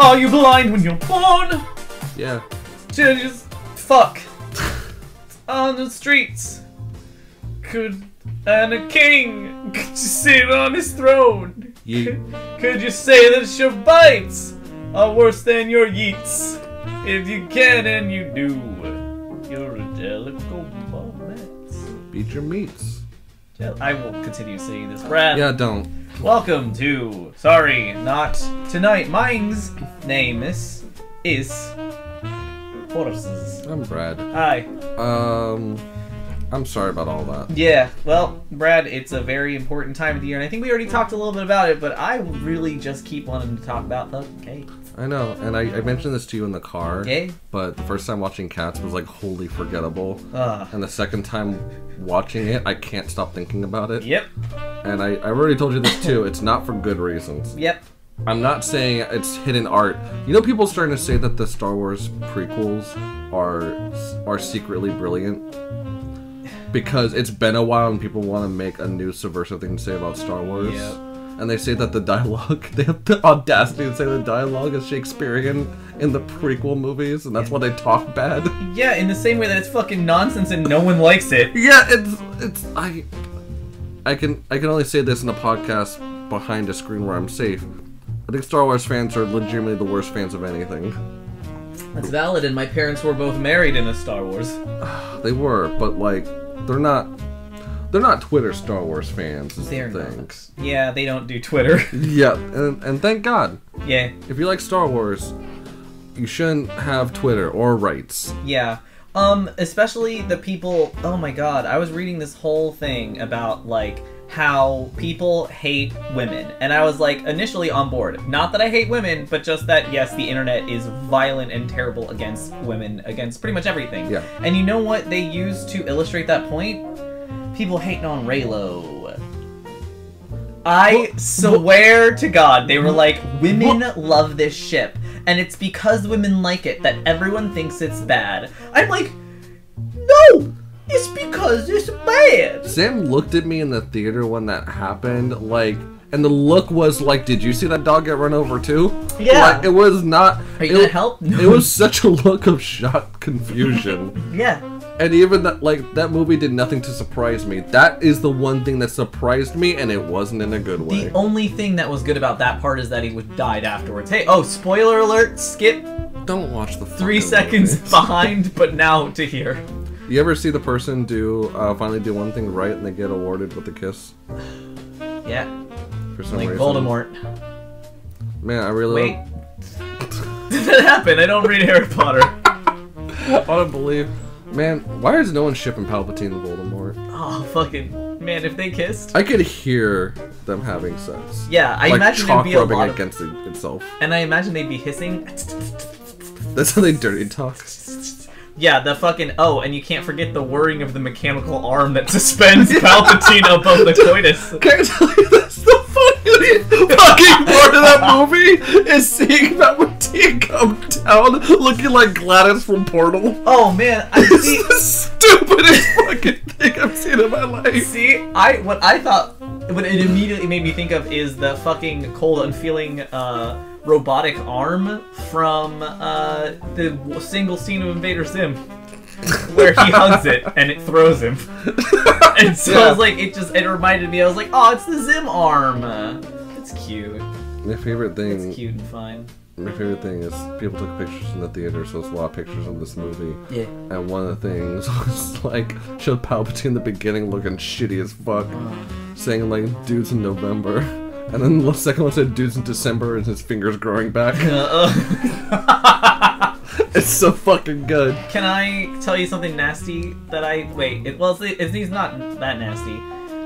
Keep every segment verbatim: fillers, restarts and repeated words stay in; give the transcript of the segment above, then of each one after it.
Are you blind when you're born? Yeah. Just fuck. On the streets. Could and a king could you sit on his throne? You. Could, could you say that your bites are worse than your yeets? If you can and you do, you're a delicate moment. Beat your meats. I will continue singing this, Brad. Yeah, don't. Welcome to Sorry Not Tonight. Mine's name is is Horses. I'm Brad. Hi. Um, I'm sorry about all that. Yeah. Well, Brad, it's a very important time of the year, and I think we already talked a little bit about it, but I really just keep wanting to talk about the cake. I know, and I, I mentioned this to you in the car, okay. But the first time watching Cats was like wholly forgettable, uh. and the second time watching it, I can't stop thinking about it. Yep. And I, I already told you this too, it's not for good reasons. Yep. I'm not saying it's hidden art. You know, people are starting to say that the Star Wars prequels are, are secretly brilliant? Because it's been a while and people want to make a new subversive thing to say about Star Wars. Yep. And they say that the dialogue, they have the audacity to say the dialogue is Shakespearean in the prequel movies, and that's why they talk bad. Yeah, in the same way that it's fucking nonsense and no one likes it. Yeah, it's, it's, I, I can, I can only say this in a podcast behind a screen where I'm safe. I think Star Wars fans are legitimately the worst fans of anything. That's valid, and my parents were both married in a Star Wars. They were, but like, they're not... They're not Twitter Star Wars fans, is the thing. Yeah, they don't do Twitter. Yeah, and, and thank God. Yeah. If you like Star Wars, you shouldn't have Twitter or rights. Yeah. Um, especially the people... Oh my god, I was reading this whole thing about, like, how people hate women. And I was, like, initially on board. Not that I hate women, but just that, yes, the internet is violent and terrible against women, against pretty much everything. Yeah. And you know what they used to illustrate that point? People hating on Reylo. I what? swear what? to God, they were like, women what? love this ship, and it's because women like it that everyone thinks it's bad. I'm like, no, it's because it's bad. Sam looked at me in the theater when that happened, like, and the look was like, did you see that dog get run over too? Yeah. Like, it was not... Are you it, gonna help? No. It was such a look of shocked confusion. Yeah. And even that, like, that movie did nothing to surprise me. That is the one thing that surprised me, and it wasn't in a good way. The only thing that was good about that part is that he died afterwards. Hey, oh, spoiler alert, skip. Don't watch the Three seconds movies. behind, but now to here. You ever see the person do, uh, finally do one thing right and they get awarded with a kiss? Yeah. For some like reason. Voldemort. Man, I really... Wait. Did that happen? I don't read Harry Potter. I don't believe... Man, why is no one shipping Palpatine and Voldemort? Oh, fucking... Man, if they kissed... I could hear them having sex. Yeah, I like imagine it'd be a lot of... against it itself. And I imagine they'd be hissing. That's how they dirty talk. Yeah, the fucking... Oh, and you can't forget the whirring of the mechanical arm that suspends Palpatine above the coitus. Can I tell you that's the funniest fucking part of that movie? Is seeing Palpatine come down looking like GLaDOS from Portal. Oh, man. I see... It's the stupidest fucking thing I've seen in my life. See, I what I thought... What it immediately made me think of is the fucking cold, unfeeling... Uh, robotic arm from uh, the single scene of Invader Zim, where he hugs it and it throws him. And so yeah. I was like, it just it reminded me. I was like, oh, it's the Zim arm. It's cute. My favorite thing. It's cute and fine. My favorite thing is people took pictures in the theater, so there's a lot of pictures of this movie. Yeah. And one of the things was like showed Palpatine in the beginning looking shitty as fuck, oh. saying like dudes in November. And then the second one said, dude's in December, and his finger's growing back. Uh, uh. It's so fucking good. Can I tell you something nasty that I... Wait, it, well, it's, it's, he's not that nasty.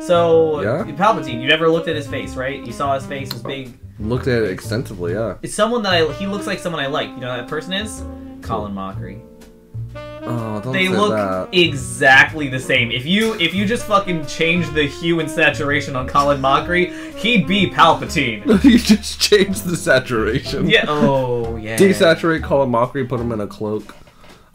So, yeah? Palpatine, you never looked at his face, right? You saw his face, his big... Looked at it extensively, yeah. It's someone that I... He looks like someone I like. You know who that person is? Colin Mochrie. Oh, don't they say look that. exactly the same. If you if you just fucking change the hue and saturation on Colin Mochrie, he'd be Palpatine. You just change the saturation. Yeah. Oh yeah. Desaturate Colin Mochrie, put him in a cloak.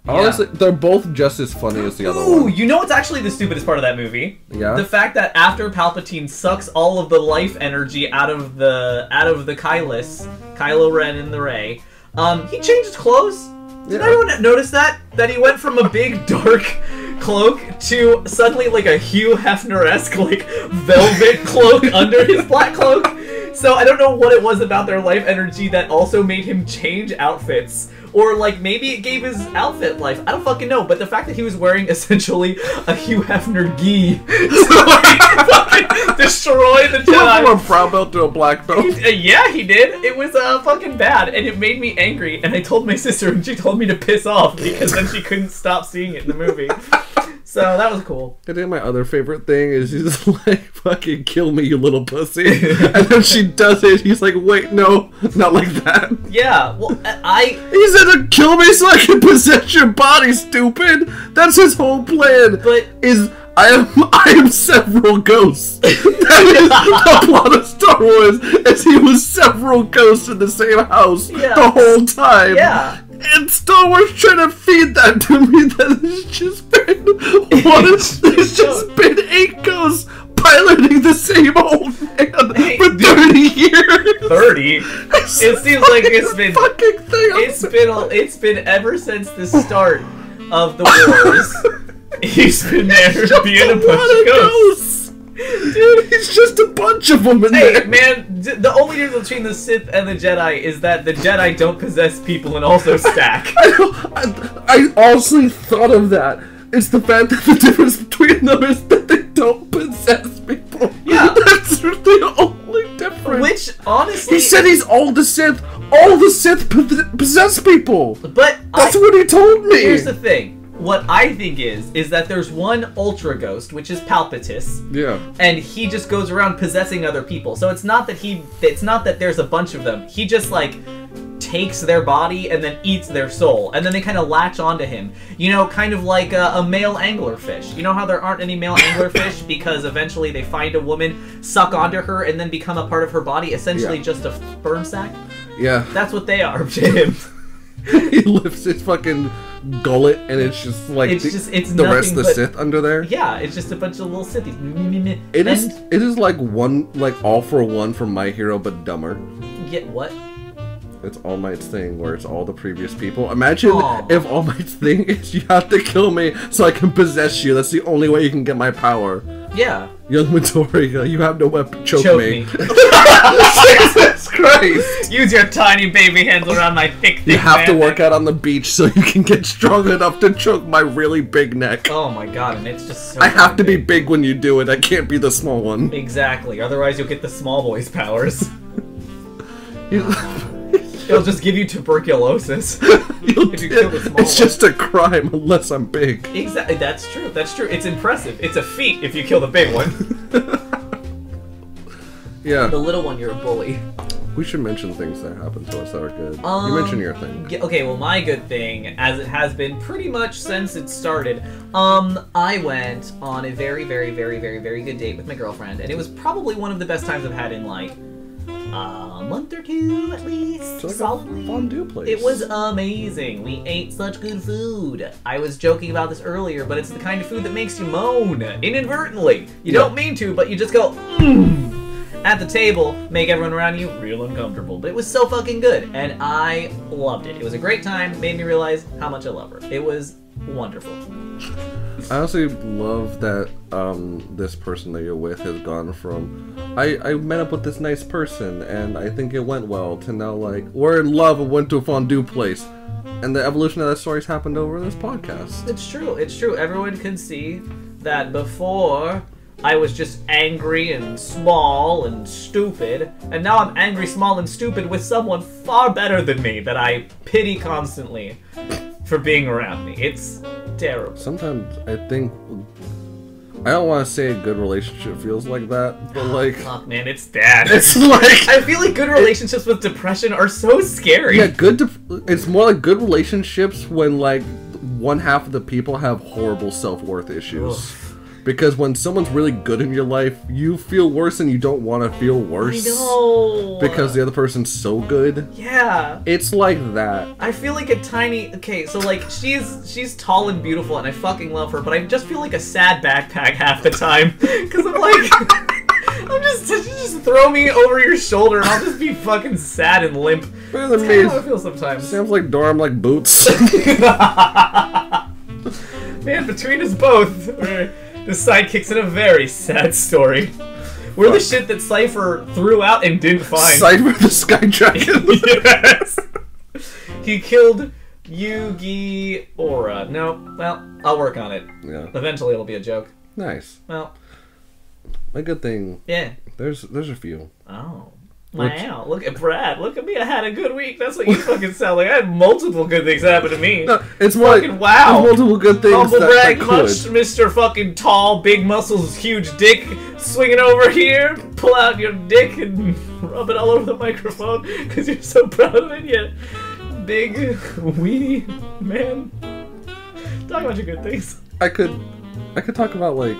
Yeah. Honestly, they're both just as funny as the Ooh, other one. Ooh, you know what's actually the stupidest part of that movie? Yeah. The fact that after Palpatine sucks all of the life energy out of the out of the Kylus, Kylo Ren and the Rey. Um, he changed his clothes. Did yeah. anyone notice that? That he went from a big dark cloak to suddenly like a Hugh Hefner-esque like velvet cloak under his black cloak. So I don't know what it was about their life energy that also made him change outfits. Or, like, maybe it gave his outfit life. I don't fucking know. But the fact that he was wearing, essentially, a Hugh Hefner gi to, like, fucking destroy the Jedi. He went from a brown belt to a black belt. He, uh, yeah, he did. It was uh, fucking bad. And it made me angry. And I told my sister, and she told me to piss off. Because then she couldn't stop seeing it in the movie. So, that was cool. I think my other favorite thing is she's like, fucking kill me, you little pussy. And then she does it. He's like, wait, no. Not like that. Yeah. Well, I... He's to kill me so I can possess your body, stupid. That's his whole plan. But is I am I am several ghosts. That is the plot of Star Wars. As he was several ghosts in the same house yeah. the whole time. Yeah. And Star Wars trying to feed that to me. That has just been what is it's just been eight ghosts piloting the same old man hey, for thirty dude, years. Thirty. It seems like it's been fucking thing. It's been a, it's been ever since the start of the wars. He's been there being a bunch of ghosts. ghosts, dude. It's just a bunch of them in hey, there. Hey man, the only difference between the Sith and the Jedi is that the Jedi don't possess people and also stack. I, I, I honestly thought of that. It's the fact that the difference between them is that they don't possess people. Yeah. That's the only difference. Which, honestly... He said he's all the Sith. All the Sith possess people. But That's I, what he told me. Here's the thing. What I think is, is that there's one Ultra Ghost, which is Palpatine. Yeah. And he just goes around possessing other people. So it's not that he... It's not that there's a bunch of them. He just, like... takes their body and then eats their soul, and then they kind of latch onto him. You know, kind of like a, a male anglerfish. You know how there aren't any male anglerfish because eventually they find a woman, suck onto her, and then become a part of her body, essentially yeah. just a sperm sack? Yeah. That's what they are, Jim. He lifts his fucking gullet and it's just like it's the, just, it's the rest of the but, Sith under there. Yeah, it's just a bunch of little Sithies. It and, is, it is like one, like All For One from My Hero, but dumber. Get what? It's All Might's thing, where it's all the previous people. Imagine Aww. If All Might's thing is you have to kill me so I can possess you. That's the only way you can get my power. Yeah. Young Midoriya, you have no weapon. Choke, Choke me. me. Jesus Christ! Use your tiny baby hands around my thick, thick You have bandit. to work out on the beach so you can get strong enough to choke my really big neck. Oh my god, and it's just so I have to big. be big when you do it. I can't be the small one. Exactly. Otherwise you'll get the small boy's powers. It'll just give you tuberculosis. You'll if you kill the small it's one. Just a crime unless I'm big. Exactly, that's true. That's true. It's impressive. It's a feat if you kill the big one. Yeah. The little one, you're a bully. We should mention things that happen to us that are good. Um, you mentioned your thing. Yeah, okay, well, my good thing, as it has been pretty much since it started, um, I went on a very, very, very, very, very good date with my girlfriend, and it was probably one of the best times I've had in like. A month or two, at least. Like solidly. Fondue place. It was amazing. We ate such good food. I was joking about this earlier, but it's the kind of food that makes you moan inadvertently. You yeah. don't mean to, but you just go mm, at the table, make everyone around you real uncomfortable. But it was so fucking good, and I loved it. It was a great time. Made me realize how much I love her. It was wonderful. I honestly love that um, this person that you're with has gone from I, I met up with this nice person and I think it went well to now like we're in love and went to a fondue place, and the evolution of that story's happened over this podcast. It's true. It's true. Everyone can see that before I was just angry and small and stupid, and now I'm angry, small, and stupid with someone far better than me that I pity constantly for being around me. It's terrible. Sometimes I think I don't want to say a good relationship feels like that, but like fuck, man, it's bad. It's like I feel like good relationships with depression are so scary. Yeah, good. De it's more like good relationships when like one half of the people have horrible self-worth issues. Oof. Because when someone's really good in your life, you feel worse and you don't want to feel worse. I know. Because the other person's so good. Yeah. It's like that. I feel like a tiny... Okay, so like, she's she's tall and beautiful and I fucking love her, but I just feel like a sad backpack half the time. Because I'm like... I'm just... Just throw me over your shoulder and I'll just be fucking sad and limp. Well, that's kind of how I feel sometimes. Sounds like Dorm like boots. Man, between us both, this sidekick's in a very sad story. We're Fuck. the shit that Cypher threw out and didn't find. Cypher the Sky Dragon. Yes. He killed Yugi Aura. No, well, I'll work on it. Yeah. Eventually it'll be a joke. Nice. Well. A good thing. Yeah. There's there's a few. Oh. Wow, look at Brad. Look at me. I had a good week. That's what you fucking sound like. I had multiple good things that happened to me. No, it's more fucking like, wow. Multiple good things. Humble that, brag, that much, Mister Fucking Tall, Big Muscles, Huge Dick, swinging over here. Pull out your dick and rub it all over the microphone because you're so proud of it, you big, weedy man. Talk about your good things. I could, I could talk about, like,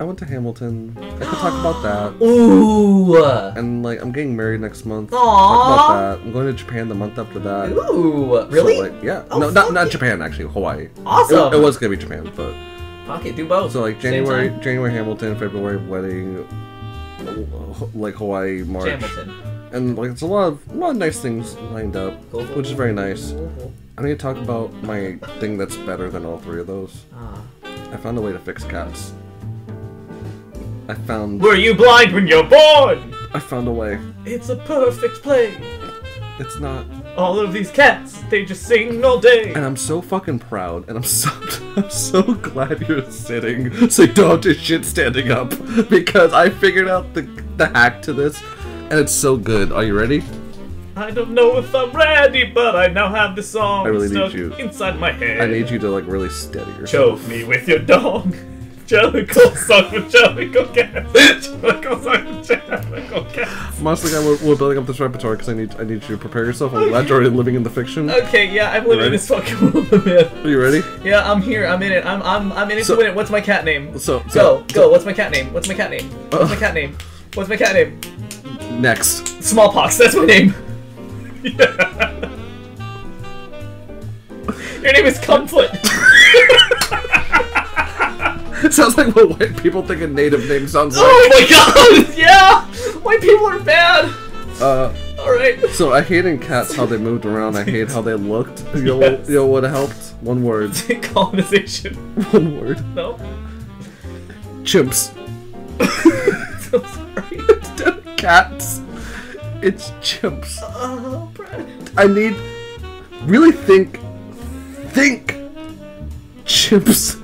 I went to Hamilton. I could talk about that. Ooh! And, like, I'm getting married next month. Aww! Talk about that. I'm going to Japan the month after that. Ooh! Really? So, like, yeah. Oh, no, not, not Japan, actually. Hawaii. Awesome! It, it was going to be Japan, but... Fuck it, do both. So, like, January, January Hamilton, February wedding, like, Hawaii, March. Hamilton. And, like, it's a lot of, a lot of nice things lined up, cool, which is very nice. Cool, cool. I need to talk about my thing that's better than all three of those. Ah. I found a way to fix Cats. I found... Were you blind when you're born? I found a way. It's a perfect play. It's not. All of these cats, they just sing all day. And I'm so fucking proud, and I'm so I'm so glad you're sitting so you don't have to shit standing up, because I figured out the, the hack to this, and it's so good. Are you ready? I don't know if I'm ready, but I now have the song I really stuck need you. inside my head. I need you to, like, really steady yourself. Choke me with your dog. Jellicle suck with Jellicle Cats. Jellicle suck with Jellicle Cats. Honestly, guy, we're, we're building up this repertoire because I need I need you to prepare yourself. I'm okay. glad you're already living in the fiction. Okay, yeah, I'm living in this fucking world of myth. Are you ready? Yeah, I'm here. I'm in it. I'm I'm I'm in it so, to win it. What's my cat name? So, so go go. So, what's my cat name? What's my cat name? What's my cat name? What's my cat name? Next. Smallpox. That's my name. Yeah. Your name is Comfort. It sounds like what white people think a native name sounds like. Oh my god! Yeah! White people are bad! Uh, Alright. So I hated cats, how they moved around. I hate how they looked. You know, yes. you know what helped? One word. Colonization. One word. No. Chimps. So sorry. Instead of cats, it's chimps. Oh, Brad. I need... Really think... Think! Chimps,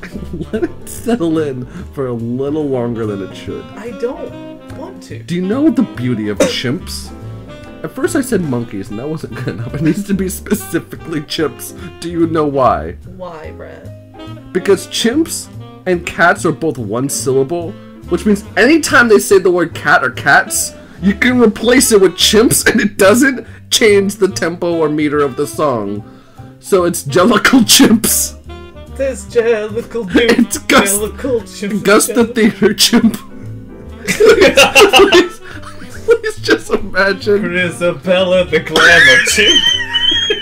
let it settle in for a little longer than it should. I don't want to. Do you know the beauty of chimps? At first I said monkeys, and that wasn't good enough. It needs to be specifically chimps. Do you know why? Why, Brad? Because chimps and cats are both one syllable, which means anytime they say the word cat or cats, you can replace it with chimps, and it doesn't change the tempo or meter of the song. So it's Jellicle Chimps. There's Jellicle Dude. It's Gus, Jellicle Gus the Theater Chimp. please, please, please just imagine. Grisabella the Glamour Chimp.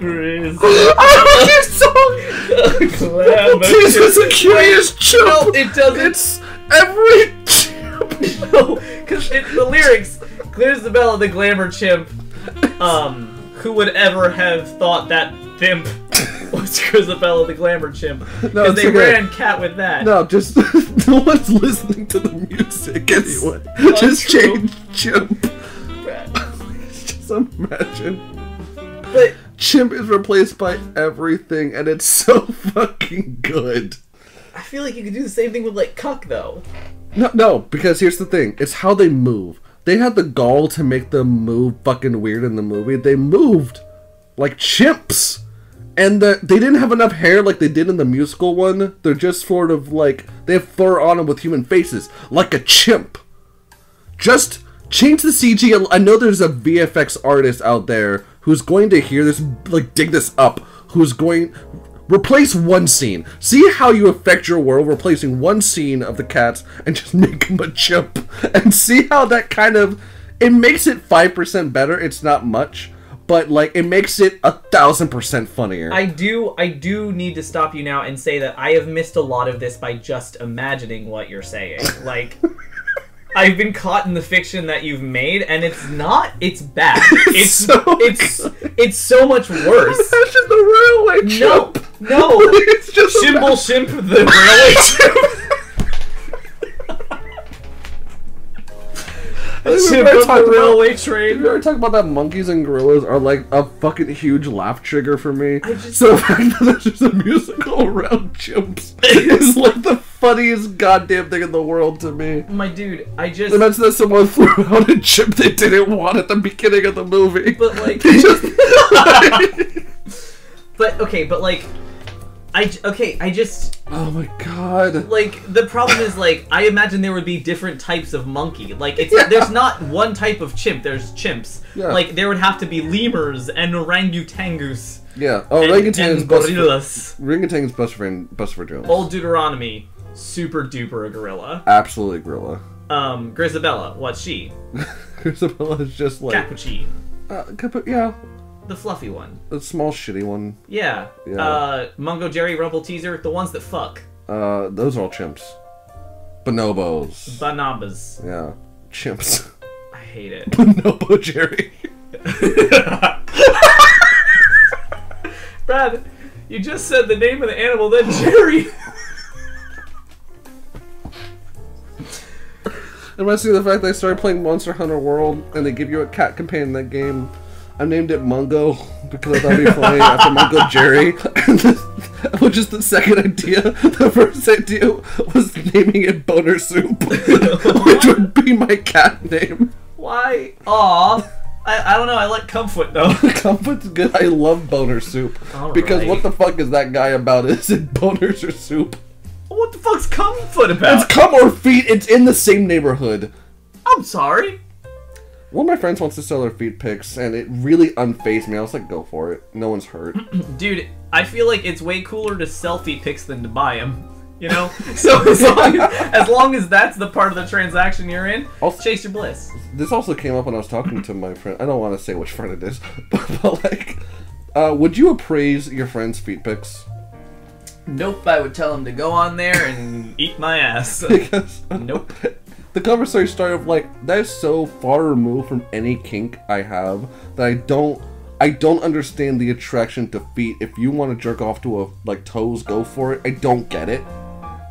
Grisabella. I love your song. Glamour Chimp. This is a curious chimp. No, it doesn't. It's every chimp. No, because the lyrics, Grisabella the Glamour Chimp. Um, who would ever have thought that thimp? What's Grisabella the Glamour Chimp? Because no, they okay. ran cat with that. No, just no one's listening to the music anyway. It's just true. change chimp. Just imagine. But chimp is replaced by everything, and it's so fucking good. I feel like you could do the same thing with, like, cuck though. No, no, because here's the thing: it's how they move. They had the gall to make them move fucking weird in the movie. They moved like chimps. And the, they didn't have enough hair like they did in the musical one. They're just sort of like... They have fur on them with human faces. Like a chimp. Just change the C G. I know there's a V F X artist out there who's going to hear this... Like, dig this up. Who's going... Replace one scene. See how you affect your world replacing one scene of the cats and just make them a chimp. And see how that kind of... It makes it five percent better. It's not much. But, like, it makes it a thousand percent funnier. I do, I do need to stop you now and say that I have missed a lot of this by just imagining what you're saying. Like, I've been caught in the fiction that you've made, and it's not. It's bad. It's so it's good. It's so much worse. Imagine the railway chimp. No, no. It's just Shimble Shimp the railway chimp. Shimp of the railway train. Have you ever talked about that? Monkeys and gorillas are like a fucking huge laugh trigger for me. I just, so the fact that there's just a musical around chimps is like the funniest goddamn thing in the world to me. My dude, I just... Imagine that someone threw out a chip they didn't want at the beginning of the movie. But, like... just... but, okay, but, like... I... Okay, I just... Oh, my God. Like, the problem is, like, I imagine there would be different types of monkey. Like, it's yeah. there's not one type of chimp. There's chimps. Yeah. Like, there would have to be lemurs and orangutangus. Yeah. Oh, and, orangutan, and is best gorillas. For, orangutan is best for, best for gorillas. Old Deuteronomy. Super duper a gorilla. Absolutely a gorilla. Um, Grisabella, what's she? Grisabella is just like... Capuchin. Uh, Capu yeah. The fluffy one. The small shitty one. Yeah. yeah. Uh, Mungo Jerry, Rumble Teaser, the ones that fuck. Uh, those are all chimps. Bonobos. Bonobas. Yeah. Chimps. I hate it. Bonobo Jerry. Brad, you just said the name of the animal, then Jerry. It reminds me of the fact that I started playing Monster Hunter World, and they give you a cat companion in that game. I named it Mungo, because I thought it'd be funny, after Mungo Jerry. Which is the second idea. The first idea was naming it Boner Soup, which would be my cat name. Why? Aww. I, I don't know, I like Comfort, though. Comfort's good, I love Boner Soup. All because right. What the fuck is that guy about? Is it boners or soup? What the fuck's Comfort about? It's cum or feet. It's in the same neighborhood. I'm sorry. One of my friends wants to sell their feet pics, and it really unfazed me. I was like, go for it. No one's hurt. Dude, I feel like it's way cooler to sell feet pics than to buy them. You know? So as long as, as long as that's the part of the transaction you're in, also, chase your bliss. This also came up when I was talking to my friend. I don't want to say which friend it is, but, but like, uh, would you appraise your friend's feet pics? Nope, I would tell him to go on there and eat my ass. Because, nope. The conversation started like, that is so far removed from any kink I have that I don't I don't understand the attraction to feet. If you want to jerk off to a like toes, go for it. I don't get it.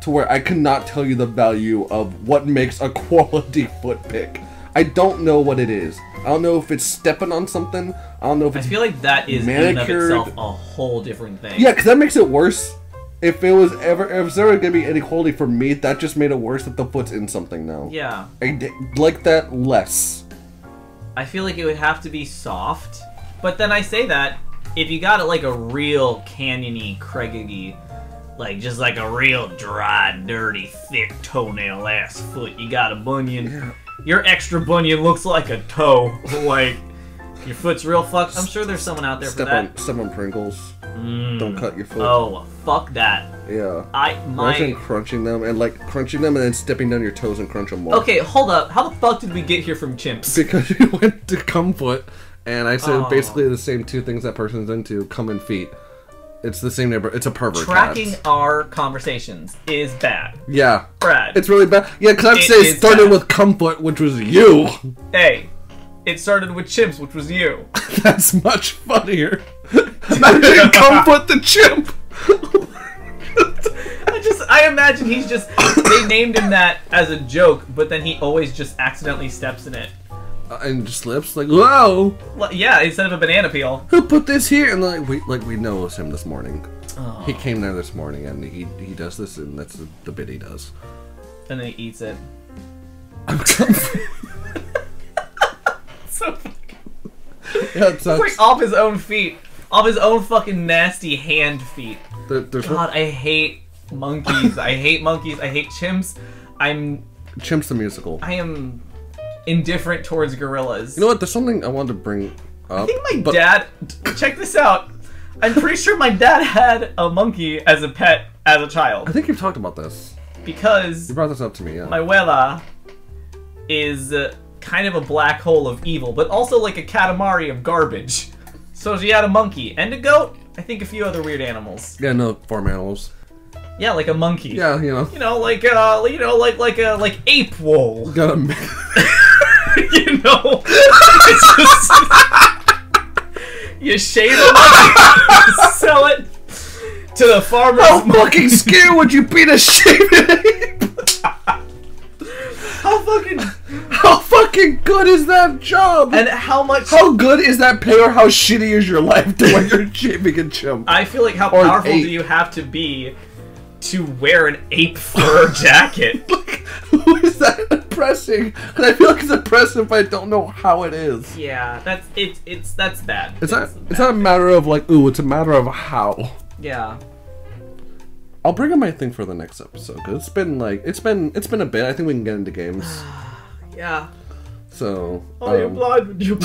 To where I cannot tell you the value of what makes a quality foot pick. I don't know what it is. I don't know if it's stepping on something. I don't know if it's I feel like that is manicured. In and of itself a whole different thing. Yeah, because that makes it worse. If it was ever, if was ever gonna be inequality for me, that just made it worse that the foot's in something now. Yeah. I like that less. I feel like it would have to be soft, but then I say that if you got it like a real canyony, craggy, like just like a real dry, dirty, thick toenail ass foot, you got a bunion. Yeah. Your extra bunion looks like a toe. Like your foot's real fucked. I'm sure there's someone out there step for that. On, step on Pringles. Mm. Don't cut your foot. Oh, fuck that. Yeah. I my. Imagine crunching them and like crunching them and then stepping down your toes and crunch them more. Okay, hold up. How the fuck did we get here from chimps? Because you went to Cumfoot, and I said oh. basically the same two things that person's into: cum and feet. It's the same neighbor. It's a pervert. Tracking cats. Our conversations is bad. Yeah. Brad. It's really bad. Yeah, because I'd say it started bad. With Cumfoot, which was you. Hey. It started with chimps, which was you. That's much funnier. Imagine Comfort the chimp. I just, I imagine he's just, they named him that as a joke, but then he always just accidentally steps in it. Uh, and just slips? Like, whoa! Well, yeah, instead of a banana peel. Who put this here? And like, we, like, we know it was him this morning. Oh. He came there this morning, and he, he does this, and that's the, the bit he does. And then he eats it. I'm Comfort. So yeah, it's like off his own feet, off his own fucking nasty hand feet. There, God, I hate monkeys. I hate monkeys. I hate chimps. I'm Chimps the musical. I am indifferent towards gorillas. You know what? There's something I wanted to bring up. I think my but... dad. Check this out. I'm pretty sure my dad had a monkey as a pet as a child. I think you've talked about this because you brought this up to me. Yeah. My abuela is. Uh, kind of a black hole of evil, but also like a Katamari of garbage. So she had a monkey and a goat, I think a few other weird animals. Yeah, no, farm animals. Yeah, like a monkey. Yeah, you know. You know, like uh, you know, like like a like ape wool. Got him. You know, it's just you shave it, like, sell it to the farmers. How fucking scared would you be to shave it? How fucking how fucking good is that job? And how much? How good is that pay, or how shitty is your life to when you're shaving a chimp? I feel like how or powerful do you have to be to wear an ape fur jacket? Like, who is that oppressing? Because I feel like it's oppressive, but I don't know how it is. Yeah, that's it's it's that's bad. It's, it's not bad. It's not a matter of like ooh. It's a matter of how. Yeah. I'll bring in my thing for the next episode because it's been like it's been it's been a bit. I think we can get into games. Yeah. So. Oh, um, you're blind with you.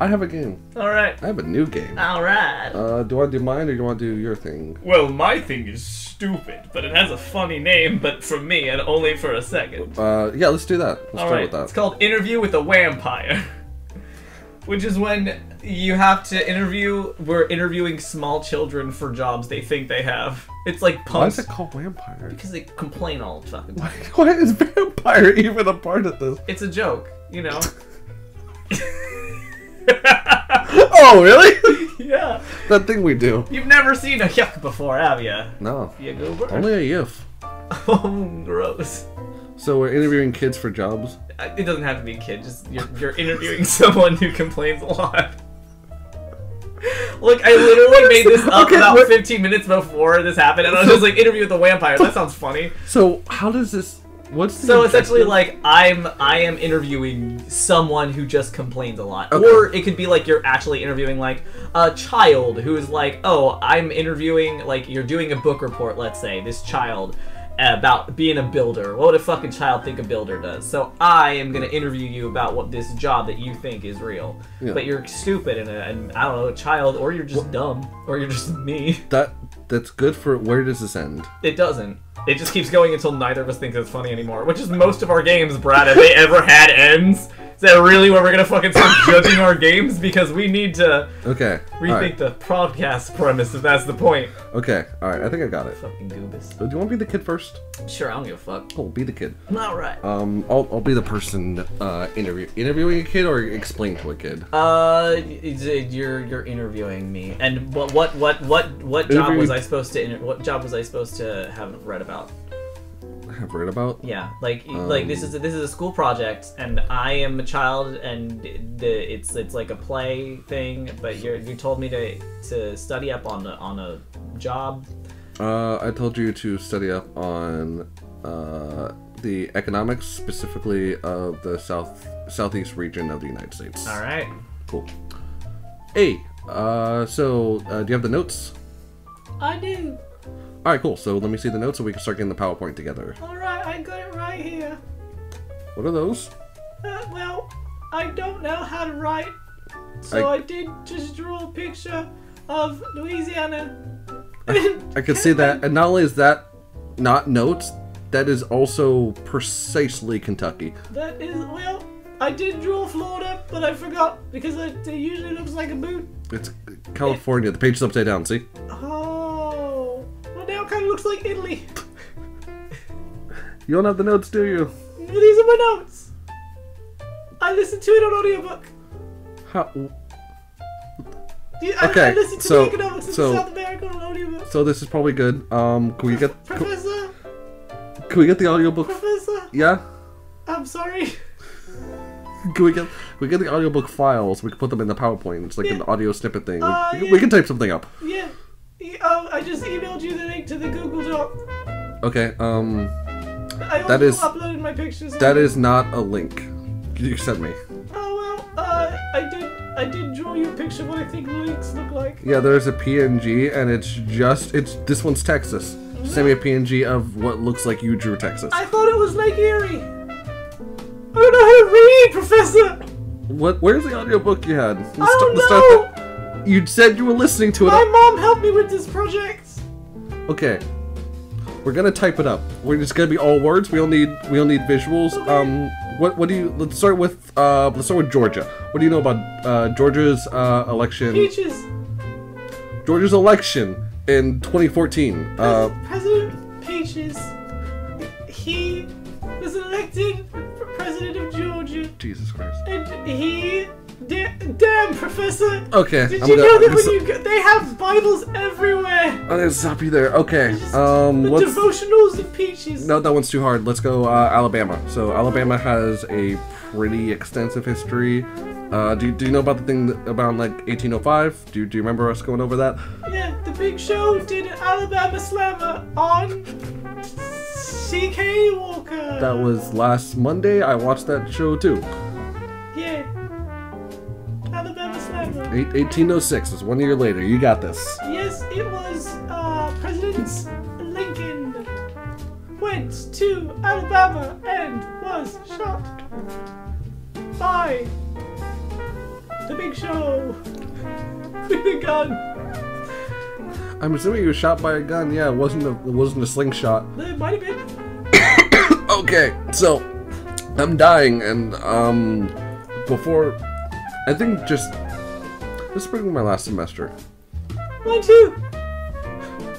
I have a game. All right. I have a new game. All right. Uh, do I do mine or do you want to do your thing? Well, my thing is stupid, but it has a funny name. But from me, and only for a second. Uh, yeah, let's do that. Let's All right. With that. It's called Interview with a Vampire, which is when you have to interview, we're interviewing small children for jobs they think they have. It's like punks. Why is it called vampire? Because they complain all the fucking time. Why is vampire even a part of this? It's a joke, you know. Oh, really? Yeah. That thing we do. You've never seen a yuck before, have you? No. You go bird. Only a yiff. Oh, gross. So we're interviewing kids for jobs? It doesn't have to be a kid, just you're, you're interviewing someone who complains a lot. Look, I literally made this up okay, about what? fifteen minutes before this happened, and I was just like, interview with a vampire. That sounds funny. So how does this? What's the so essentially like I'm I am interviewing someone who just complains a lot, okay. Or it could be like you're actually interviewing like a child who is like, oh, I'm interviewing like you're doing a book report. Let's say this child about being a builder. What would a fucking child think a builder does? So I am going to interview you about what this job that you think is real. Yeah. But you're stupid and, a, and, I don't know, a child, or you're just what? dumb, or you're just me. That That's good for, where does this end? It doesn't. It just keeps going until neither of us thinks it's funny anymore, which is most of our games, Brad, if they ever had ends. Is that really where we're going to fucking start judging our games? Because we need to okay. rethink right. the podcast premise, if that's the point. Okay, alright, I think I got it. Fucking goobus. Do you want to be the kid first? Sure, I don't give a fuck. Cool, be the kid. Alright. Um, I'll, I'll be the person uh, interview interviewing a kid or explain to a kid? Uh, you're you're interviewing me. And what what what, what, what job was I supposed to inter what job was I supposed to have read about? Have read about? Yeah, like um, like this is a, this is a school project, and I am a child, and the, it's it's like a play thing. But you you told me to to study up on the, on a job. Uh, I told you to study up on uh, the economics, specifically of the south southeast region of the United States. All right. Cool. Hey, uh, so uh, do you have the notes? I do. Alright, cool. So let me see the notes so we can start getting the PowerPoint together. Alright, I got it right here. What are those? Uh, well, I don't know how to write, so I, I did just draw a picture of Louisiana. I, I could see that. And not only is that not notes, that is also precisely Kentucky. That is, well, I did draw Florida, but I forgot because it usually looks like a boot. It's California. It, the page is upside down, see? Oh. Kind of looks like Italy. You don't have the notes, do you? Well, these are my notes. I listened to it on audiobook. How? I, okay, I listened to so, the economics of so, South America on audiobook. So this is probably good. Um, can we get Professor? Can, can we get the audiobook? Professor? Yeah. I'm sorry. Can we get we get the audiobook files? We can put them in the PowerPoint. It's like yeah. an audio snippet thing. Uh, we, yeah. we can type something up. Yeah. Oh, I just emailed you the link to the Google Doc. Okay, um... I also that is, uploaded my pictures. That is not a link. You sent me. Oh, well, uh, I did I did draw you a picture of what I think links look like. Yeah, there's a P N G, and it's just... it's This one's Texas. Mm-hmm. Send me a P N G of what looks like you drew Texas. I thought it was Lake Erie. I don't know how to read, Professor! What? Where's the audiobook you had? Let's I don't know! You said you were listening to it. My mom helped me with this project. Okay, we're gonna type it up. We're just gonna be all words. We don't need we don't need visuals. Okay. Um, what what do you? Let's start with uh, let's start with Georgia. What do you know about uh, Georgia's uh, election? Peaches. Georgia's election in twenty fourteen. Uh, President Pages, he was elected for president of Georgia. Jesus Christ. And he... Da damn, Professor! Okay, Did I'm you gonna, know that I'm when so you go, they have Bibles everywhere? I'm gonna stop you there. Okay, just, um... The what's... devotionals of Peaches. No, that one's too hard. Let's go, uh, Alabama. So, Alabama has a pretty extensive history. Uh, do, do you know about the thing that, about, like, eighteen oh five? Do, do you remember us going over that? Yeah, the Big Show did an Alabama Slammer on... C K Walker! That was last Monday. I watched that show, too. Yeah. eighteen oh six is one year later. You got this. Yes, it was uh, President Lincoln went to Alabama and was shot by the Big Show with a gun. I'm assuming he was shot by a gun. Yeah, it wasn't a it wasn't a slingshot. It might have been. Okay, so I'm dying, and um, before. I think just this spring was my last semester. Mine too.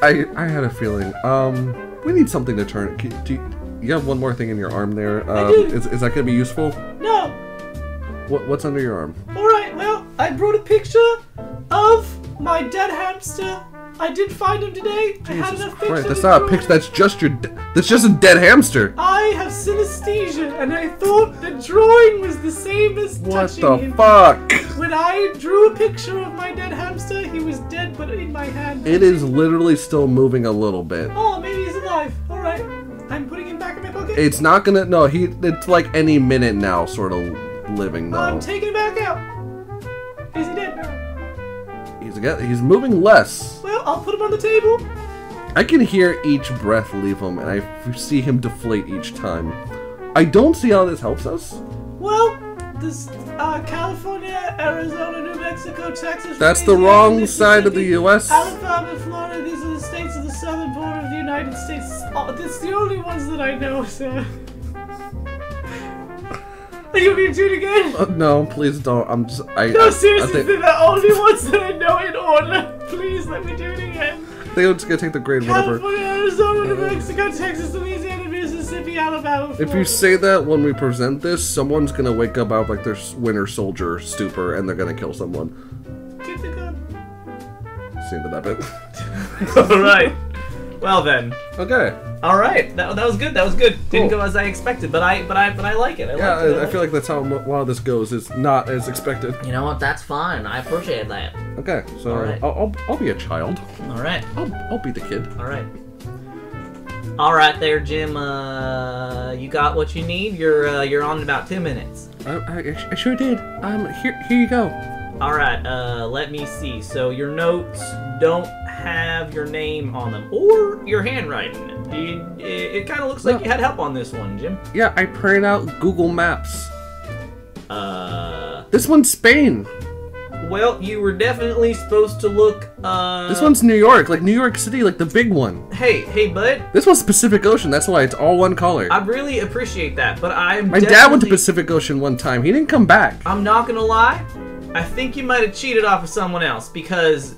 I I had a feeling. Um, we need something to turn. Can, do you, you have one more thing in your arm there? Um, I do. Is is that gonna be useful? No. What what's under your arm? All right. Well, I brought a picture of my dead hamster. I did find him today. Jesus I had enough pictures. That's not a picture. That's just your. That's just a dead hamster. I have synesthesia, and I thought the drawing was the same as what touching him. What the fuck? When I drew a picture of my dead hamster, he was dead, but in my hand. It is literally still moving a little bit. Oh, maybe he's alive. All right, I'm putting him back in my pocket. It's not gonna. No, he. It's like any minute now, sort of living though. I'm taking him back out. Is he dead? He's moving less. Well, I'll put him on the table. I can hear each breath leave him, and I see him deflate each time. I don't see how this helps us. Well, this uh, California, Arizona, New Mexico, Texas. That's Virginia, the wrong side of the U S Alabama, Florida. These are the states of the southern border of the United States. Oh, that's the only ones that I know, sir. Are you gonna do it again? Uh, no, please don't. I'm just. I, no, seriously, I think... they're the only ones that I know in order. Please let me do it again. I think I'm just gonna take the grade, California, whatever. California, Arizona, New Mexico, Texas, Louisiana, Mississippi, Alabama. Florida. If you say that when we present this, someone's gonna wake up out of like their winter soldier stupor and they're gonna kill someone. Get the gun. See that bit. All right. Well then. Okay. All right. That, that was good. That was good. Cool. Didn't go as I expected, but I but I but I like it. I yeah, like it. I, I like feel it. Like that's how a lot of this goes. It's not as expected. You know what? That's fine. I appreciate that. Okay. So right. I'll, I'll I'll be a child. All right. I'll I'll be the kid. All right. All right, there, Jim. Uh, you got what you need. You're uh, you're on in about two minutes. I, I, I sure did. Um, here here you go. All right. Uh, let me see. So your notes don't have your name on them or your handwriting. You, it it kind of looks like no. you had help on this one, Jim. Yeah, I printed out Google Maps. Uh. This one's Spain. Well, you were definitely supposed to look. Uh. This one's New York, like New York City, like the big one. Hey, hey, bud. This one's Pacific Ocean. That's why it's all one color. I really appreciate that, but I'm. My dad went to Pacific Ocean one time. He didn't come back. I'm not gonna lie. I think you might have cheated off of someone else because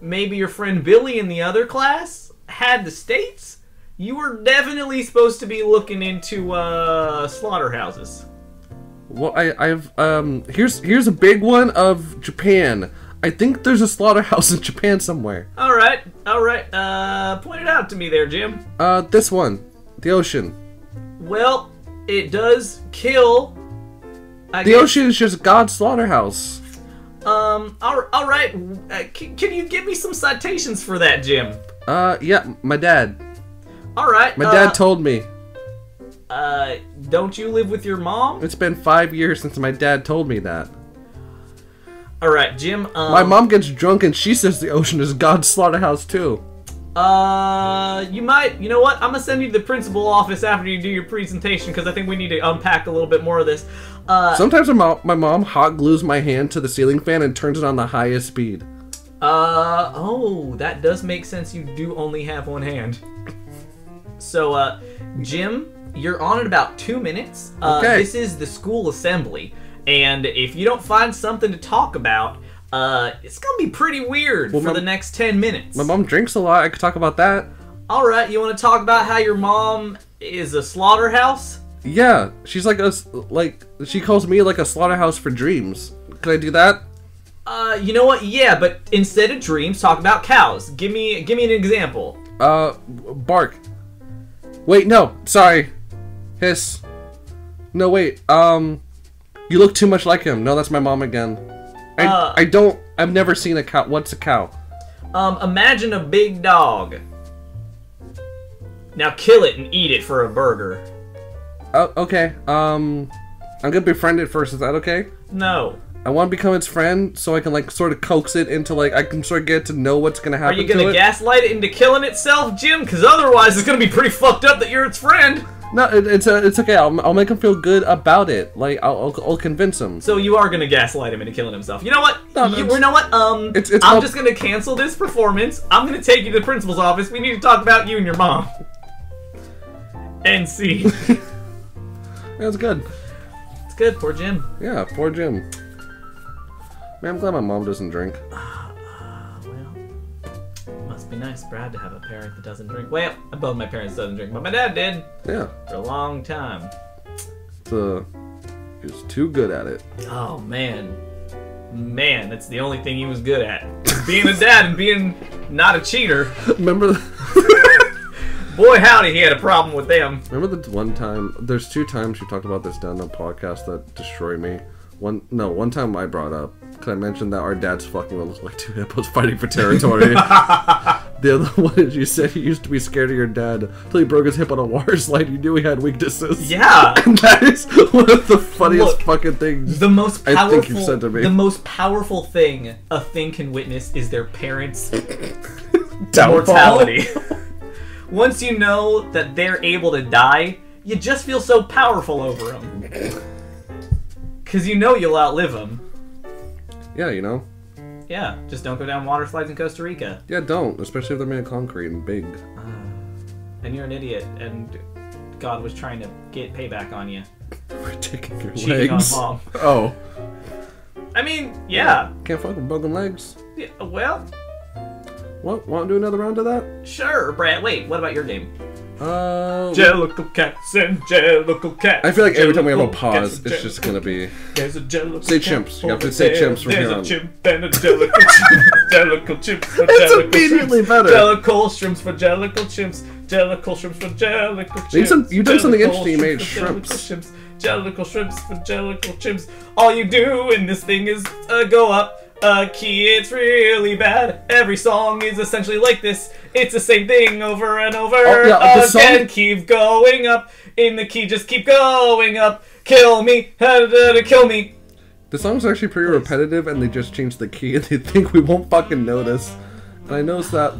maybe your friend Billy in the other class had the states. You were definitely supposed to be looking into uh, slaughterhouses. Well, I, I've um here's here's a big one of Japan. I think there's a slaughterhouse in Japan somewhere. All right, all right. Uh, point it out to me there, Jim. Uh, this one, the ocean. Well, it does kill. I the guess. Ocean is just God's slaughterhouse. Um. All, all right. Uh, can, can you give me some citations for that, Jim? Uh, yeah, my dad. All right. My dad uh, told me. Uh, don't you live with your mom? It's been five years since my dad told me that. All right, Jim. Um, my mom gets drunk and she says the ocean is God's slaughterhouse too. Uh, you might. You know what? I'm gonna send you to the principal office after you do your presentation because I think we need to unpack a little bit more of this. Uh, Sometimes my my mom hot glues my hand to the ceiling fan and turns it on the highest speed. Uh oh, that does make sense. You do only have one hand. So, uh, Jim, you're on in about two minutes. Uh, okay. This is the school assembly, and if you don't find something to talk about, Uh, it's gonna be pretty weird well, for my, the next ten minutes. My mom drinks a lot. I could talk about that. All right, you want to talk about how your mom is a slaughterhouse? Yeah, she's like a like she calls me like a slaughterhouse for dreams. Can I do that? Uh, you know what? Yeah, but instead of dreams, talk about cows. Give me give me an example. Uh, bark. Wait, no, sorry. Hiss. No, wait. Um, you look too much like him. No, that's my mom again. I, uh, I don't. I've never seen a cow. What's a cow? Um, imagine a big dog. Now kill it and eat it for a burger. Oh, okay. Um, I'm gonna befriend it first. Is that okay? No. I want to become its friend so I can like sort of coax it into like I can sort of get to know what's gonna happen. Are you gonna to it. gaslight it into killing itself, Jim? Because otherwise, it's gonna be pretty fucked up that you're its friend. No, it, it's uh, it's okay. I'll, I'll make him feel good about it. Like I'll, I'll I'll convince him. So you are gonna gaslight him into killing himself. You know what? No, you, you know what? Um, it's, it's I'm just gonna cancel this performance. I'm gonna take you to the principal's office. We need to talk about you and your mom. And see. That's good. It's good. Poor Jim. Yeah, poor Jim. Man, I'm glad my mom doesn't drink. Uh, uh, well, it must be nice, Brad, to have a parent that doesn't drink. Well, both my parents doesn't drink, but my dad did. Yeah. For a long time. Uh, he was too good at it. Oh, man. Man, that's the only thing he was good at. Being a dad and being not a cheater. Remember the... Boy, howdy, he had a problem with them. Remember the one time... There's two times you talked about this down the podcast that destroyed me. One, No, one time I brought up... Because I mentioned that our dad's fucking looks like two hippos fighting for territory. The other one is you said you used to be scared of your dad until he broke his hip on a water slide. You knew he had weaknesses. Yeah. And that is one of the funniest Look, fucking things the most powerful, I think you've said to me. The most powerful thing a thing can witness is their parents' mortality. Once you know that they're able to die, you just feel so powerful over them. Because you know you'll outlive them. Yeah, you know. Yeah, just don't go down water slides in Costa Rica. Yeah, don't. Especially if they're made of concrete and big. Uh, and you're an idiot, and God was trying to get payback on you. We're taking your Cheating legs. On mom. Oh. I mean, yeah. yeah. Can't fuck with broken legs. Yeah, well... What? Want to do another round of that? Sure, Brad. Wait, what about your game? Uh... Jellicle cats and jellicle cats. I feel like every time we have a pause, it's just gonna be... There's a jellicle say chimps. You have to say chimps from here on. There's a chimp and a jellicle chimp. Jellicle chimps for jellicle chimps. It's immediately better. Jellicle shrimps for jellicle chimps. Jellicle shrimps for jellicle chimps. You did something interesting. You made shrimps. Jellicle shrimps for jellicle chimps. All you do in this thing is uh, go up. A key, it's really bad. Every song is essentially like this. It's the same thing over and over oh, yeah, again. Keep going up in the key. Just keep going up. Kill me, kill me. The song's actually pretty Please. repetitive, and they just changed the key, and they think we won't fucking notice. And I noticed that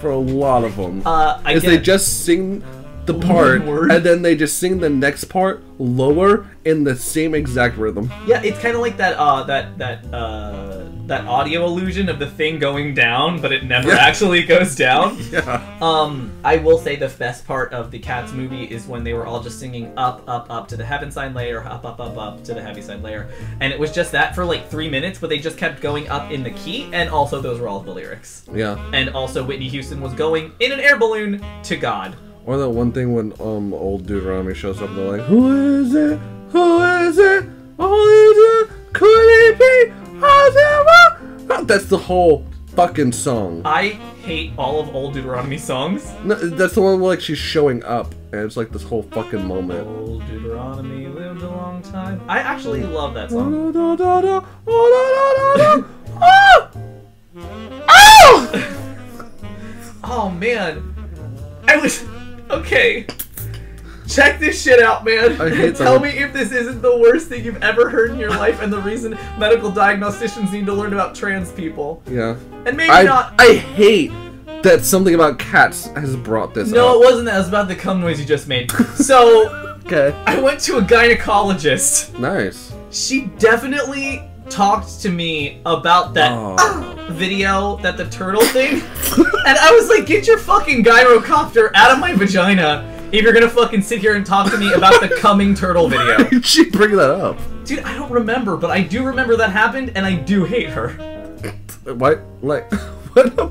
for a lot of them. Uh, I is they just sing the part, and then they just sing the next part lower in the same exact rhythm. Yeah, it's kind of like that. Uh, that that. Uh... That audio illusion of the thing going down, but it never yeah. actually goes down. Yeah. Um, I will say the best part of the Cats movie is when they were all just singing up, up, up to the heaven sign layer, up, up, up, up to the heavy side layer. And it was just that for like three minutes, but they just kept going up in the key, and also those were all the lyrics. Yeah. And also Whitney Houston was going in an air balloon to God. Or that one thing when um old Deuteronomy shows up and they're like, who is it? Who is it? Who is it? Could it be? That's the whole fucking song. I hate all of old Deuteronomy songs. No, that's the one where like she's showing up, and it's like this whole fucking moment. Old Deuteronomy lived a long time. I actually love that song. Oh man, I was okay. Check this shit out, man. I hate Tell that. me if this isn't the worst thing you've ever heard in your life and the reason medical diagnosticians need to learn about trans people. Yeah. And maybe I, not. I hate that something about cats has brought this no, up. No, it wasn't that. It was about the cum noise you just made. So, okay. I went to a gynecologist. Nice. She definitely talked to me about that oh. uh, video, that the turtle thing. And I was like, get your fucking gyrocopter out of my vagina. If you're gonna fucking sit here and talk to me about the coming turtle video. Why did she bring that up? Dude, I don't remember, but I do remember that happened, and I do hate her. What? Like, what the...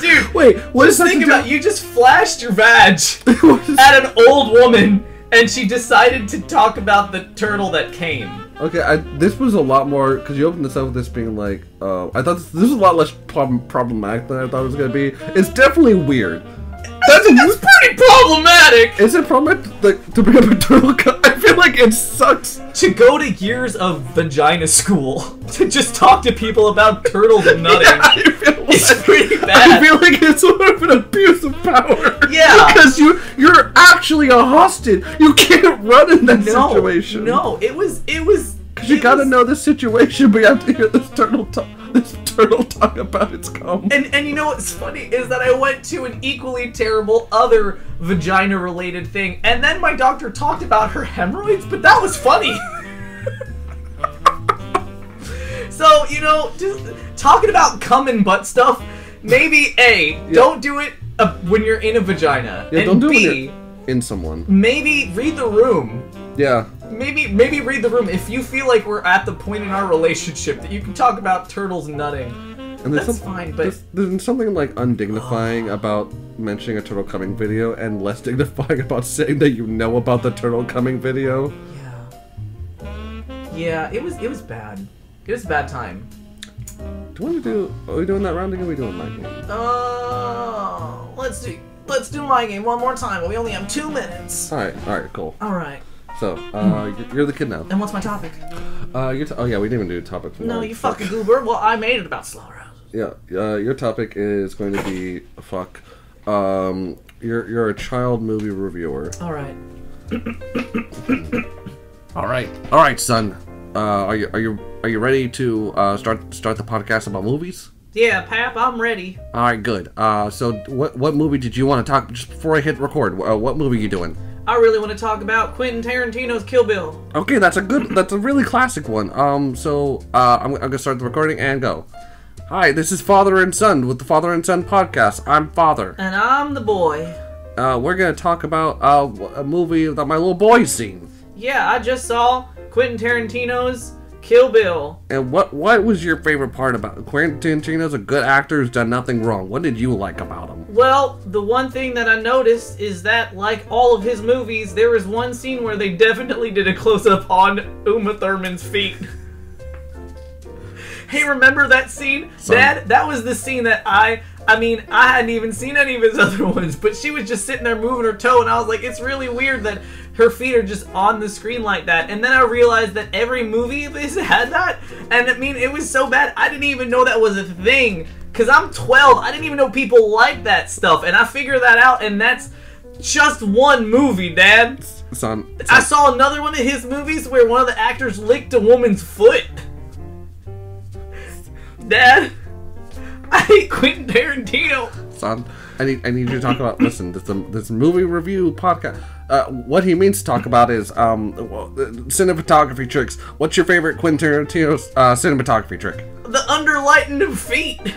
Dude, wait, what is that? Think about, you just flashed your badge at an old woman, and she decided to talk about the turtle that came. Okay, I, this was a lot more, because you opened this up with this being like, uh, I thought this, this was a lot less prob problematic than I thought it was going to be. It's definitely weird. That's, that's pretty problematic! Is it problematic to, to bring up a turtle gun? I feel like it sucks. To go to years of vagina school, to just talk to people about turtles nutting, yeah, I feel like, it's pretty bad. I feel like it's sort of an abuse of power. Yeah. Because you, you're actually a hostage. You can't run in that no, situation. No, it was... It was because you gotta was... know the situation, but you have to hear this turtle talk. This turtle talk about its cum. And and you know what's funny is that I went to an equally terrible other vagina-related thing, and then my doctor talked about her hemorrhoids, but that was funny. So you know, just talking about cum and butt stuff. Maybe A, yeah. don't do it uh, when you're in a vagina. Yeah, and don't do B, it when you're in someone. Maybe read the room. Yeah. Maybe maybe read the room. If you feel like we're at the point in our relationship that you can talk about turtles nutting, and that's fine, but... There's, there's something, like, undignifying about mentioning a turtle coming video and less dignifying about saying that you know about the turtle coming video. Yeah. Yeah, it was, it was bad. It was a bad time. Do you want to do... Are we doing that round again or are we doing my game? Oh, uh, let's do... Let's do my game one more time. We only have two minutes. Alright, alright, cool. Alright. So, uh, you're the kid now. And what's my topic? Uh, your to oh yeah, we didn't even do topics. No, you fucking goober. Well, I made it about slaughterhouses. Yeah, uh, your topic is going to be fuck. Um, you're you're a child movie reviewer. All right. All right, all right, son. Uh, are you are you are you ready to uh, start start the podcast about movies? Yeah, Pap, I'm ready. All right, good. Uh, so what what movie did you want to talk just before I hit record? Uh, what movie are you doing? I really want to talk about Quentin Tarantino's Kill Bill. Okay, that's a good, that's a really classic one. Um, so, uh, I'm, I'm gonna start the recording and go. Hi, this is Father and Son with the Father and Son podcast. I'm Father. And I'm the boy. Uh, we're gonna talk about, uh, a movie that my little boy's seen. Yeah, I just saw Quentin Tarantino's Kill Bill. And what, what was your favorite part about it? Quentin Tarantino's a good actor who's done nothing wrong. What did you like about him? Well, the one thing that I noticed is that, like all of his movies, there was one scene where they definitely did a close-up on Uma Thurman's feet. Hey, remember that scene? Son. Dad, that was the scene that I, I mean, I hadn't even seen any of his other ones, but she was just sitting there moving her toe, and I was like, it's really weird that her feet are just on the screen like that. And then I realized that every movie of his had that, and I mean, it was so bad, I didn't even know that was a thing. Because I'm twelve, I didn't even know people like that stuff, and I figured that out, and that's just one movie, Dad. Son, son. I saw another one of his movies where one of the actors licked a woman's foot. Dad, I hate Quentin Tarantino. Son, I need, I need you to talk about, listen, this, this movie review podcast, uh, what he means to talk about is um, cinematography tricks. What's your favorite Quentin Tarantino's uh, cinematography trick? The underlightened feet.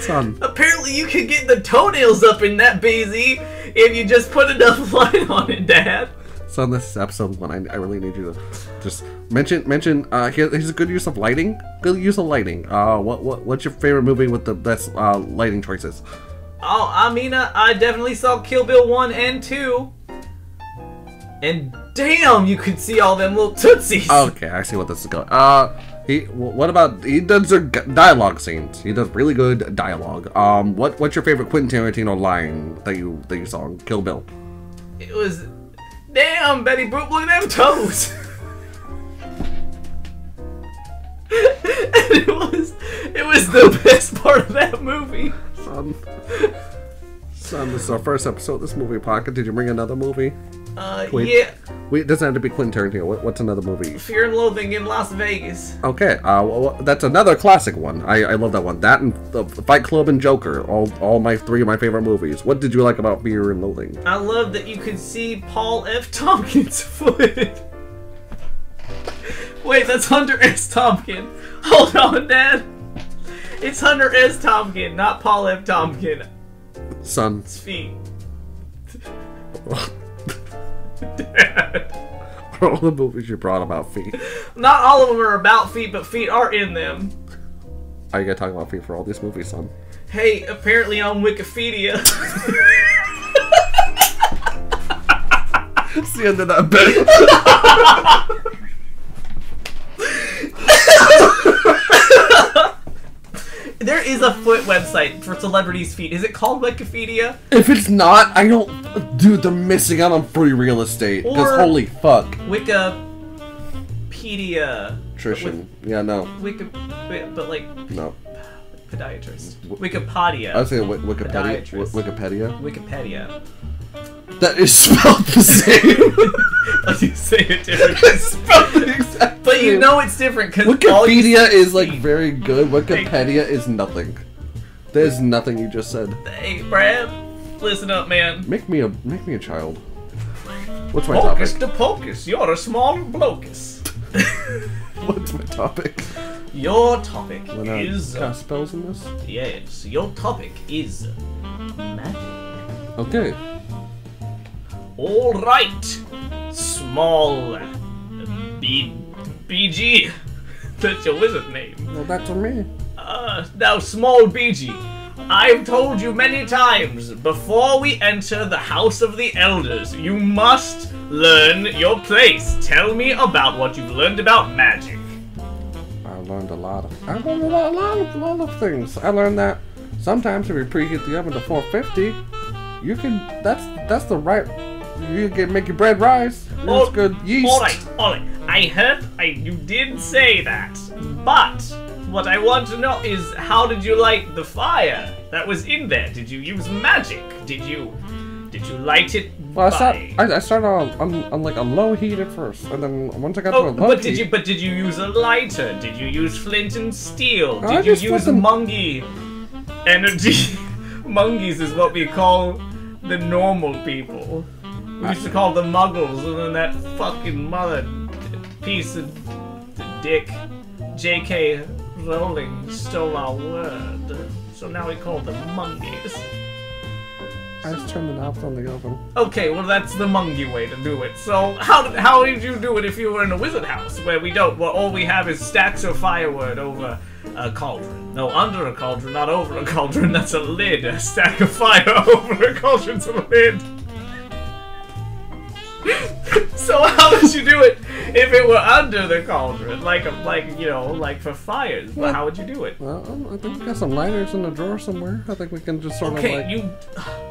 Son. Apparently you can get the toenails up in that B Z if you just put enough light on it, Dad. Son, this is episode one. I, I really need you to just mention mention. Uh, here, here's a good use of lighting. Good use of lighting. Uh, what what what's your favorite movie with the best uh, lighting choices? Oh, I mean, uh, I definitely saw Kill Bill one and two. And damn, you could see all them little tootsies. Okay, I see what this is going. Uh. He, what about, he does their dialogue scenes. He does really good dialogue. Um, what, what's your favorite Quentin Tarantino line that you, that you saw in Kill Bill? It was, damn, Betty Boop, look at them toes. And it was, it was the best part of that movie. Son, son, this is our first episode of this movie podcast. Did you bring another movie? Uh, Quint. yeah. Wait, it doesn't have to be Quentin Tarantino. What, what's another movie? Fear and Loathing in Las Vegas. Okay, uh, well, that's another classic one. I, I love that one. That and the Fight Club and Joker, all all my three of my favorite movies. What did you like about Fear and Loathing? I love that you could see Paul F. Tompkins' foot. Wait, that's Hunter S. Tompkins. Hold on, Dad. It's Hunter S. Tompkins, not Paul F. Tompkins. Son. His feet. Dad. What are all the movies you brought about feet? Not all of them are about feet, but feet are in them. Are you going to talk about feet for all these movies, son? Hey, apparently on Wikipedia. It's the end of that bit. There is a foot website for celebrities' feet. Is it called Wikipedia? If it's not, I don't... Dude, they're missing out on free real estate. Because holy fuck. Wikipedia. Trishan. Yeah, no. Wiki... But like... No. Podiatrist. Wikipedia. I was saying Wikipedia. Wikipedia. Wikipedia. That is spelled the same. Like you say it different. It's spelled the exact But you know it's different because Wikipedia is like very good. Wikipedia is nothing. There's nothing you just said. Hey, Brad, listen up, man. Make me a make me a child. What's my topic? Hocus to pocus, you're a small blocus. What's my topic? Your topic when is cast spells in this. Yes, your topic is magic. Okay. All right, small B BG. That's your wizard name. Well, that's for me. Uh, now, small B G, I've told you many times before we enter the House of the Elders, you must learn your place. Tell me about what you've learned about magic. I learned a lot of. I learned a lot, a lot of, a lot of things. I learned that sometimes if you preheat the oven to four fifty, you can. That's that's the right. You can make your bread rise. That's good yeast. Alright, alright. I heard I, you did say that. But what I want to know is how did you light the fire that was in there? Did you use magic? Did you did you light it well, by... I, start, I, I started on, on, on like a low heat at first. And then once I got oh, to a low but heat... Did you, but did you use a lighter? Did you use flint and steel? Did I you use wasn't... Mungie energy? Mungies is what we call the normal people. We used to call them muggles, and then that fucking mother piece of dick J K Rowling stole our word. So now we call them mungies. I just turned the knobs on the oven. Okay, well that's the mungie way to do it. So how did, how did you do it if you were in a wizard house where we don't, where all we have is stacks of firewood over a cauldron. No, under a cauldron, not over a cauldron, that's a lid. A stack of fire over a cauldron's a lid. So how would you do it if it were under the cauldron, like a, like you know, like for fires? Well, how would you do it? Well, I think we got some lighters in the drawer somewhere. I think we can just sort okay, of like. Okay, you.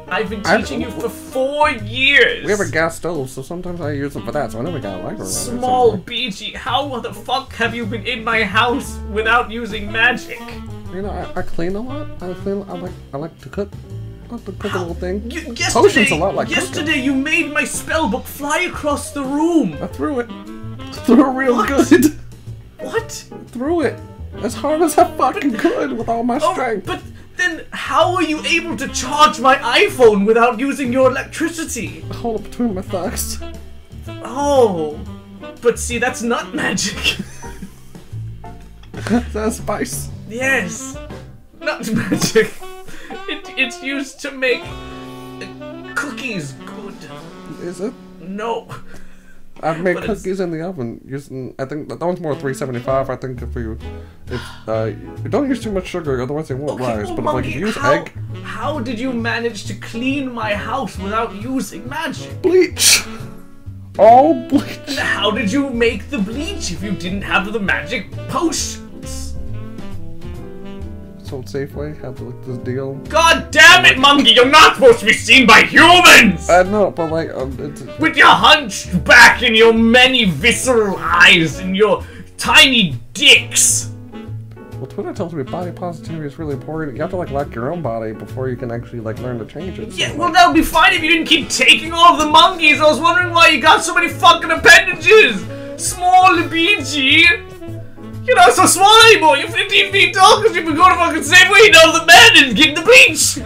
I've been teaching I've, you for four years. We have a gas stove, so sometimes I use them for that. So I know we got a lighter. Small B G, how the fuck have you been in my house without using magic? You know, I, I clean a lot. I clean. I like. I like to cook. The quick little thing. You, yesterday, a lot like yesterday cooking. You made my spellbook fly across the room. I threw it. I threw it real what? good. What? I threw it as hard as I fucking but, could with all my oh, strength. But then how were you able to charge my iPhone without using your electricity? I hold it between my thugs. Oh, but see, that's not magic. That's spice. Yes, not magic. It, it's used to make cookies good. Is it? No. I've made but cookies it's... in the oven using. I think that one's more three seventy-five. I think if you, if uh, you don't use too much sugar, otherwise they won't okay, rise. Well, but monkey, if, like, you use how, egg. How did you manage to clean my house without using magic? Bleach. All bleach. And how did you make the bleach if you didn't have the magic potion? Sold Safeway, had to look this deal. God damn it, Mungie! You're not supposed to be seen by humans! I know, but like, um, it's, it's... With your hunched back and your many visceral eyes and your tiny dicks! Well, Twitter tells me body positivity is really important. You have to like like your own body before you can actually like learn to change it. Yeah, well that would be fine if you didn't keep taking all of the Mungies! I was wondering why you got so many fucking appendages! Small B G! You're not so small anymore, you're fifteen feet tall because you've been going to fucking Safeway, you know the man and get the beach!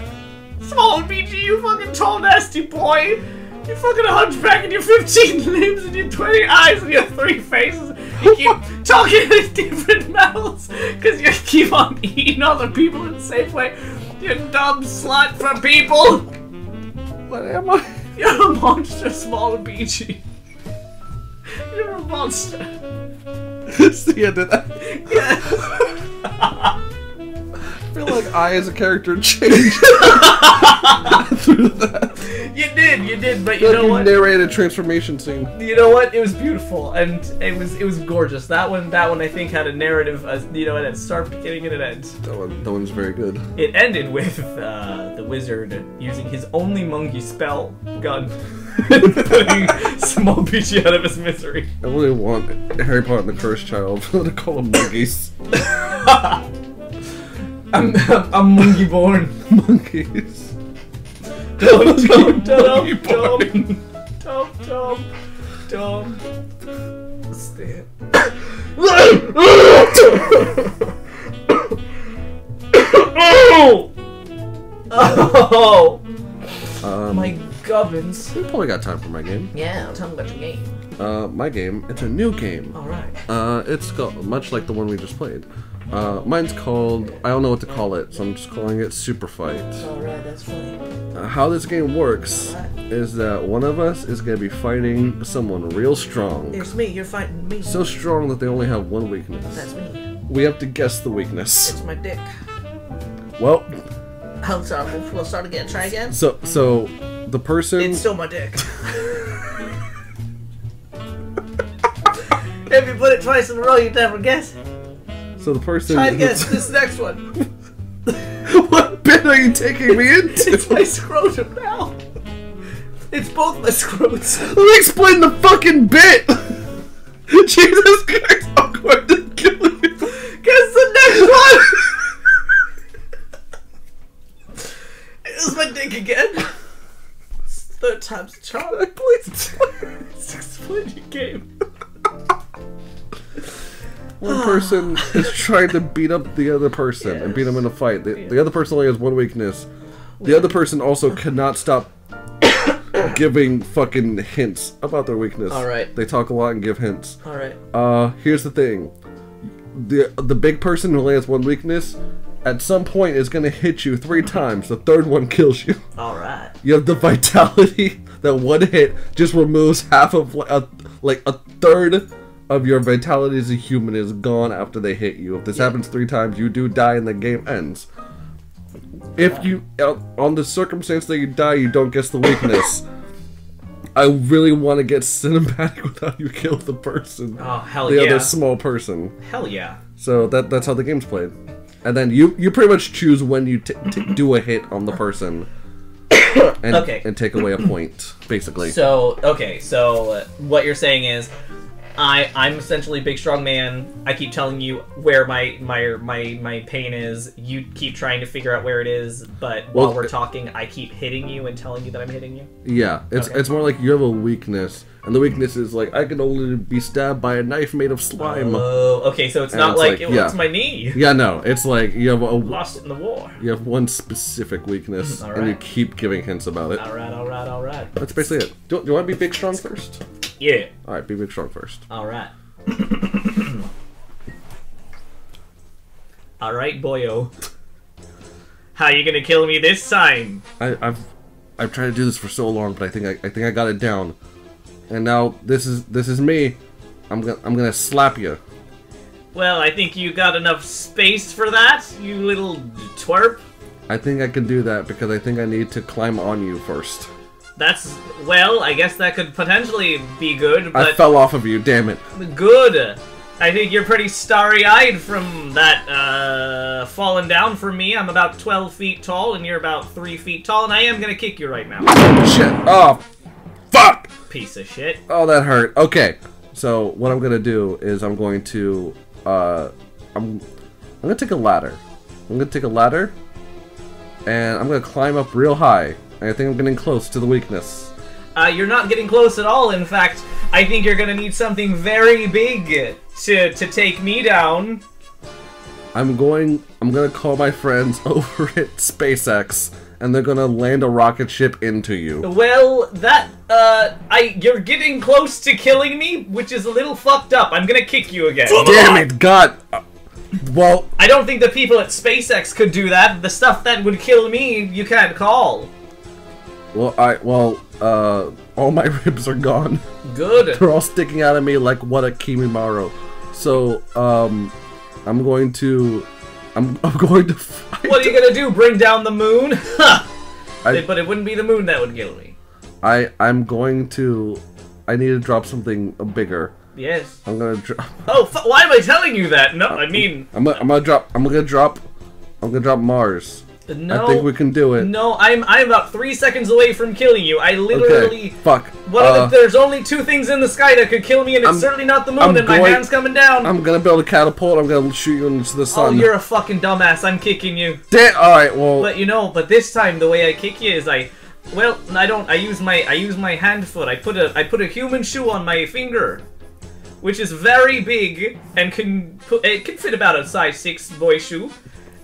Small B G, you fucking tall nasty boy! You fucking a hunchback and your fifteen limbs and your twenty eyes and your three faces! You keep talking in different mouths because you keep on eating other people in Safeway! You dumb slut for people! What am I? You're a monster, small B G. monster. It's the end of that. Yes. I feel like I, as a character, changed through that. You did, you did, but you know what? You narrated a transformation scene. You know what? It was beautiful, and it was it was gorgeous. That one, that one, I think had a narrative. Uh, you know, at its start, beginning, and an end. That one, that one's very good. It ended with uh, the wizard using his only monkey spell gun. Putting small Peachy out of his misery. I really want Harry Potter and the Cursed Child to call him monkeys. I'm, I'm, I'm monkey born. Monkeys. Tom, Tom, Tom, Tom, Tom, Tom, Tom. Stand. Oh! Oh! Um, my gubbins. We probably got time for my game. Yeah, tell me about your game. Uh, my game, it's a new game. Alright. Uh, it's called, much like the one we just played. Uh, mine's called, I don't know what to call it, so I'm just calling it Super Fight. Alright, that's funny. Uh, how this game works right. is that one of us is going to be fighting someone real strong. It's me, you're fighting me. So strong that they only have one weakness. That's me. We have to guess the weakness. It's my dick. Well... I'm sorry, we'll, we'll start again. Try again? So, so, the person... It's still my dick. If you put it twice in a row, you'd never guess. So the person... Try again, this next one. What bit are you taking me into? It's my scrotum now. It's both my scrotes. Let me explain the fucking bit! Jesus Christ, I'm going to kill you. Guess the next one! It's my dick again. Third time's a charm. Please explain your game. One person is trying to beat up the other person yes. and beat them in a fight. The, yes. the other person only has one weakness. The other person also cannot stop giving fucking hints about their weakness. All right. They talk a lot and give hints. All right. Uh, here's the thing. The, the big person who only has one weakness at some point is going to hit you three times. The third one kills you. Alright. You have the vitality that one hit just removes half of, like a, like a third of your vitality as a human is gone after they hit you. If this yeah. happens three times, you do die and the game ends. If you, on the circumstance that you die, you don't guess the weakness. I really want to get cinematic with how you kill the person. Oh, hell the yeah. The other small person. Hell yeah. So that that's how the game's played. And then you, you pretty much choose when you t t do a hit on the person and, okay. and take away a point, basically. So, okay, so what you're saying is I, I'm essentially a big, strong man. I keep telling you where my, my, my, my pain is. You keep trying to figure out where it is, but well, while we're talking, I keep hitting you and telling you that I'm hitting you? Yeah, it's, okay. it's more like you have a weakness. And the weakness is like, I can only be stabbed by a knife made of slime. Oh, okay, so it's and not it's like, like, it yeah. was my knee. Yeah, no, it's like, you have a... Lost it in the war. You have one specific weakness, right. and you keep giving hints about it. Alright, alright, alright. That's basically it. Do, do you want to be big strong first? Yeah. Alright, be big strong first. Alright. Alright, boyo. How you gonna kill me this time? I, I've I've tried to do this for so long, but I think I, I think I got it down. And now this is this is me. I'm gonna I'm gonna slap you. Well, I think you got enough space for that, you little twerp. I think I can do that because I think I need to climb on you first. That's well. I guess that could potentially be good. But I fell off of you. Damn it. Good. I think you're pretty starry-eyed from that uh, falling down from me. I'm about twelve feet tall, and you're about three feet tall, and I am gonna kick you right now. Shit. Oh. Fuck! Piece of shit. Oh, that hurt. Okay, so what I'm gonna do is I'm going to, uh, I'm, I'm gonna take a ladder. I'm gonna take a ladder, and I'm gonna climb up real high. And I think I'm getting close to the weakness. Uh, you're not getting close at all. In fact, I think you're gonna need something very big to to take me down. I'm going. I'm gonna call my friends over at SpaceX. And they're gonna land a rocket ship into you. Well, that, uh, I, you're getting close to killing me, which is a little fucked up. I'm gonna kick you again. Damn it, God. Well. I don't think the people at SpaceX could do that. The stuff that would kill me, you can't call. Well, I, well, Uh, all my ribs are gone. Good. They're all sticking out of me like what a Kimimaro. So, um, I'm going to, I'm, I'm going to fight. What are you gonna do? Bring down the moon? I, but it wouldn't be the moon that would kill me. I, I'm going to, I need to drop something bigger. Yes. I'm gonna drop. Oh, f why am I telling you that? No, I, I mean. I'm gonna, I'm gonna drop. I'm gonna drop. I'm gonna drop Mars. No, I think we can do it. No, I'm I'm about three seconds away from killing you. I literally okay, fuck. What uh, the, there's only two things in the sky that could kill me, and it's I'm, certainly not the moon. I'm and going, my hand's coming down. I'm gonna build a catapult. I'm gonna shoot you into the sun. Oh, you're a fucking dumbass. I'm kicking you. Damn. All right. Well. But you know, but this time the way I kick you is I, well, I don't. I use my I use my hand foot. I put a I put a human shoe on my finger, which is very big and can put, it can fit about a size six boy shoe.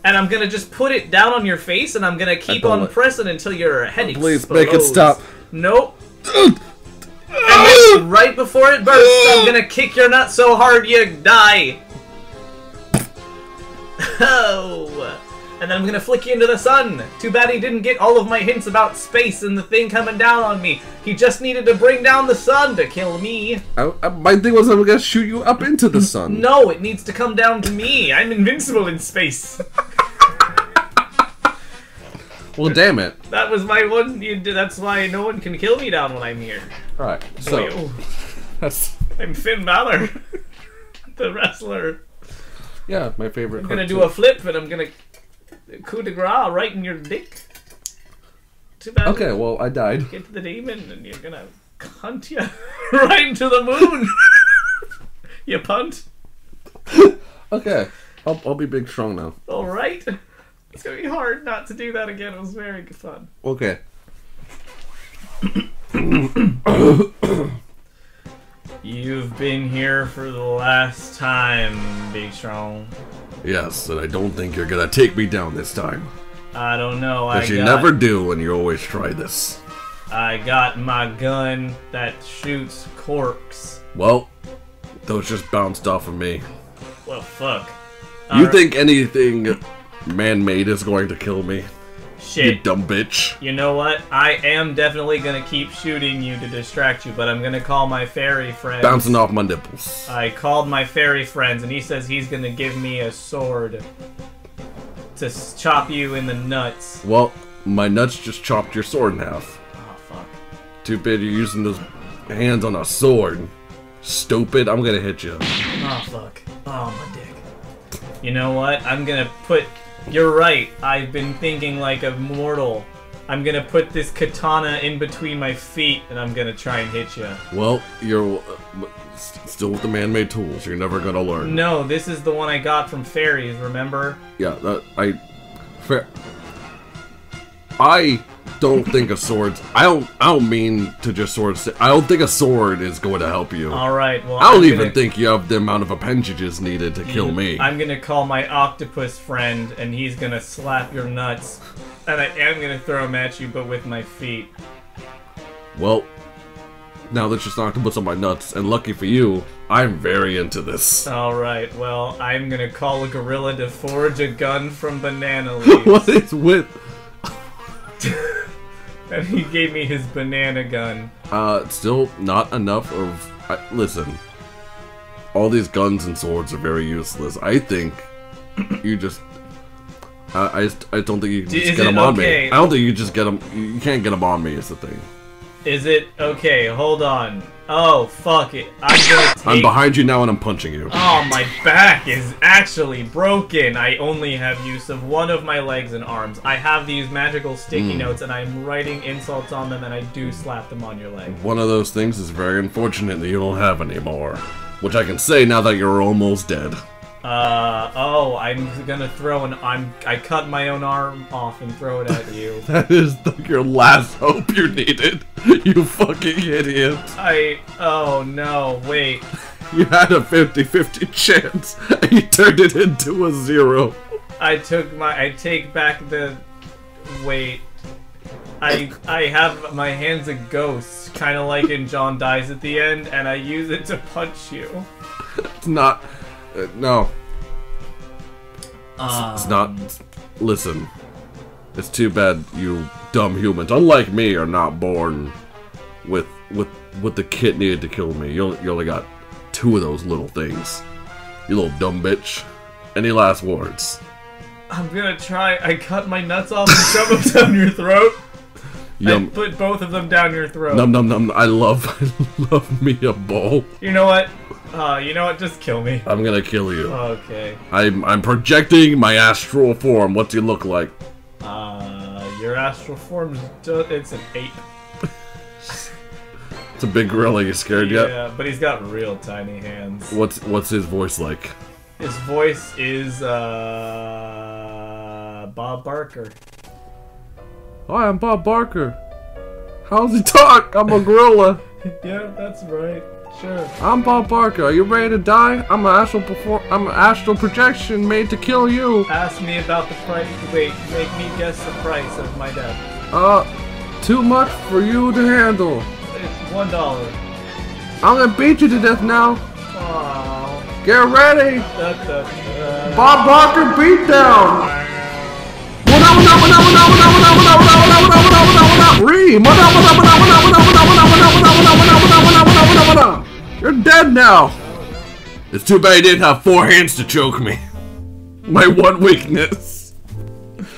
And I'm gonna just put it down on your face, and I'm gonna keep on like... pressing until your head explodes. Please make it stop. Nope. And then right before it bursts, I'm gonna kick your nut so hard you die. Oh. And then I'm gonna flick you into the sun. Too bad he didn't get all of my hints about space and the thing coming down on me. He just needed to bring down the sun to kill me. I, I, my thing was I'm gonna shoot you up into the sun. No, it needs to come down to me. I'm invincible in space. Well, damn it. That was my one. You, that's why no one can kill me down when I'm here. All right. So Wait, that's... I'm Finn Balor, the wrestler. Yeah, my favorite. I'm gonna do too. a flip, and I'm gonna. Coup de grace right in your dick. Too bad. Okay, well, I died. Get to the demon and you're gonna cunt you right into the moon. You punt. Okay, I'll, I'll be big strong now. Alright. It's gonna be hard not to do that again. It was very good fun. Okay. You've been here for the last time, Big Strong. Yes, and I don't think you're gonna take me down this time. I don't know. Because you never do, and you always try this. I got my gun that shoots corks. Well, those just bounced off of me. Well, fuck. You think anything man-made is going to kill me? Shit. You dumb bitch. You know what? I am definitely gonna keep shooting you to distract you, but I'm gonna call my fairy friend. Bouncing off my nipples. I called my fairy friends, and he says he's gonna give me a sword to chop you in the nuts. Well, my nuts just chopped your sword in half. Oh, fuck. Too bad you're using those hands on a sword. Stupid, I'm gonna hit you. Oh, fuck. Oh, my dick. You know what? I'm gonna put... You're right. I've been thinking like a mortal. I'm gonna put this katana in between my feet, and I'm gonna try and hit you. Well, you're uh, still with the man-made tools. You're never gonna learn. No, this is the one I got from fairies. Remember? Yeah, that, I. Fair. I don't think a sword. I don't. I don't mean to just sword. I don't think a sword is going to help you. All right. Well, I don't I'm even gonna... think you have the amount of appendages needed to kill me. I'm gonna call my octopus friend, and he's gonna slap your nuts, and I am gonna throw him at you, but with my feet. Well, now that's just an octopus on my nuts, and lucky for you, I'm very into this. All right. Well, I'm gonna call a gorilla to forge a gun from banana leaves. What is with? And he gave me his banana gun. Uh, still not enough of... I, listen, all these guns and swords are very useless. I think you just... Uh, I, just I don't think you can just Is get them on okay? me. I don't think you just get them... You can't get them on me is the thing. Is it... Okay, hold on. Oh, fuck it. I'm gonna take... I'm behind you now and I'm punching you. Oh, my back is actually broken. I only have use of one of my legs and arms. I have these magical sticky mm. notes and I'm writing insults on them and I do slap them on your leg. One of those things is very unfortunate that you don't have anymore. Which I can say now that you're almost dead. Uh, oh, I'm gonna throw an... I'm, I cut my own arm off and throw it at you. That is the, your last hope you needed. You fucking idiot. I... Oh, no, wait. You had a fifty fifty chance, and you turned it into a zero. I took my... I take back the... Wait. I, I have... My hand's a ghost, kind of like in John Dies at the End, and I use it to punch you. It's not... Uh, no. Um, it's not... It's, listen. It's too bad you dumb humans, unlike me, are not born with with what the kit needed to kill me. You only, you only got two of those little things, you little dumb bitch. Any last words? I'm gonna try. I cut my nuts off and shove them down your throat. Yum. I put both of them down your throat. Num num num. I love, I love me a bowl. You know what? Uh, you know what? Just kill me. I'm gonna kill you. Okay. I'm I'm projecting my astral form. What's he look like? Uh, your astral form is—it's an ape. It's a big gorilla. You scared yeah, yet? Yeah, but he's got real tiny hands. What's what's his voice like? His voice is uh Bob Barker. Hi, I'm Bob Barker. How's he talk? I'm a gorilla. Yeah, that's right. Sure. I'm Bob Barker. Are you ready to die? I'm an astral perform. I'm an astral projection made to kill you. Ask me about the price. Wait, make me guess the price of my death. Uh, too much for you to handle. It's one dollar. I'm gonna beat you to death now. Aww. Get ready. Da, da, da. Bob Barker beatdown. You're dead now. It's too bad I didn't have four hands to choke me. My one weakness.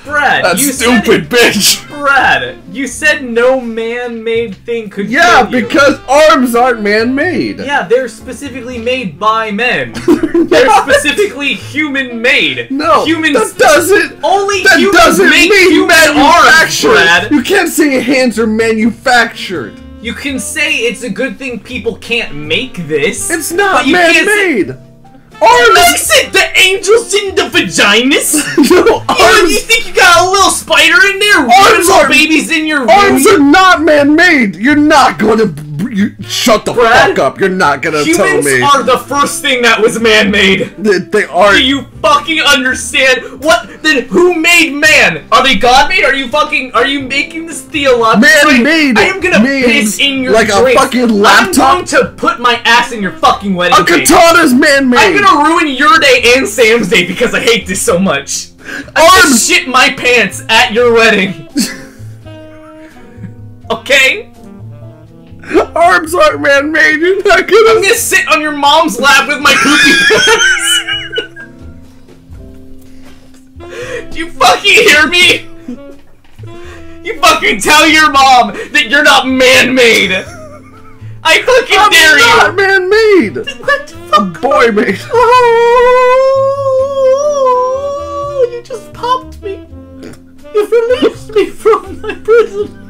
Brad, that you stupid said, bitch. Brad, you said no man-made thing could. Yeah, because arms aren't man-made. Yeah, they're specifically made by men. They're specifically human-made. No, humans that doesn't. Only that humans doesn't make mean human manufactured. Arms, Brad. You can't say hands are manufactured. You can say it's a good thing people can't make this. It's not man-made. Arms makes it the angels in the vaginas. No, arms. You, you think you got a little spider in there? Arms are babies in your. Arms room? Are not man-made. You're not going to. You, shut the Brad, fuck up! You're not gonna tell me. Humans are the first thing that was man-made. They, they are. Do you fucking understand? What? Then who made man? Are they God-made? Are you fucking? Are you making this theological? Man-made. I am gonna piss in your like drinks. A fucking laptop. I'm going to put my ass in your fucking wedding. A katana's man-made. I'm gonna ruin your day and Sam's day because I hate this so much. I'm gonna shit my pants at your wedding. Okay. Arms aren't man-made, you're not gonna- I'm gonna sit on your mom's lap with my poopy. Do you fucking hear me? You fucking tell your mom that you're not man-made! I fucking I'm dare you! I'm not man-made! What the fuck? Boy-made. Oh, you just popped me. You released me from my prison.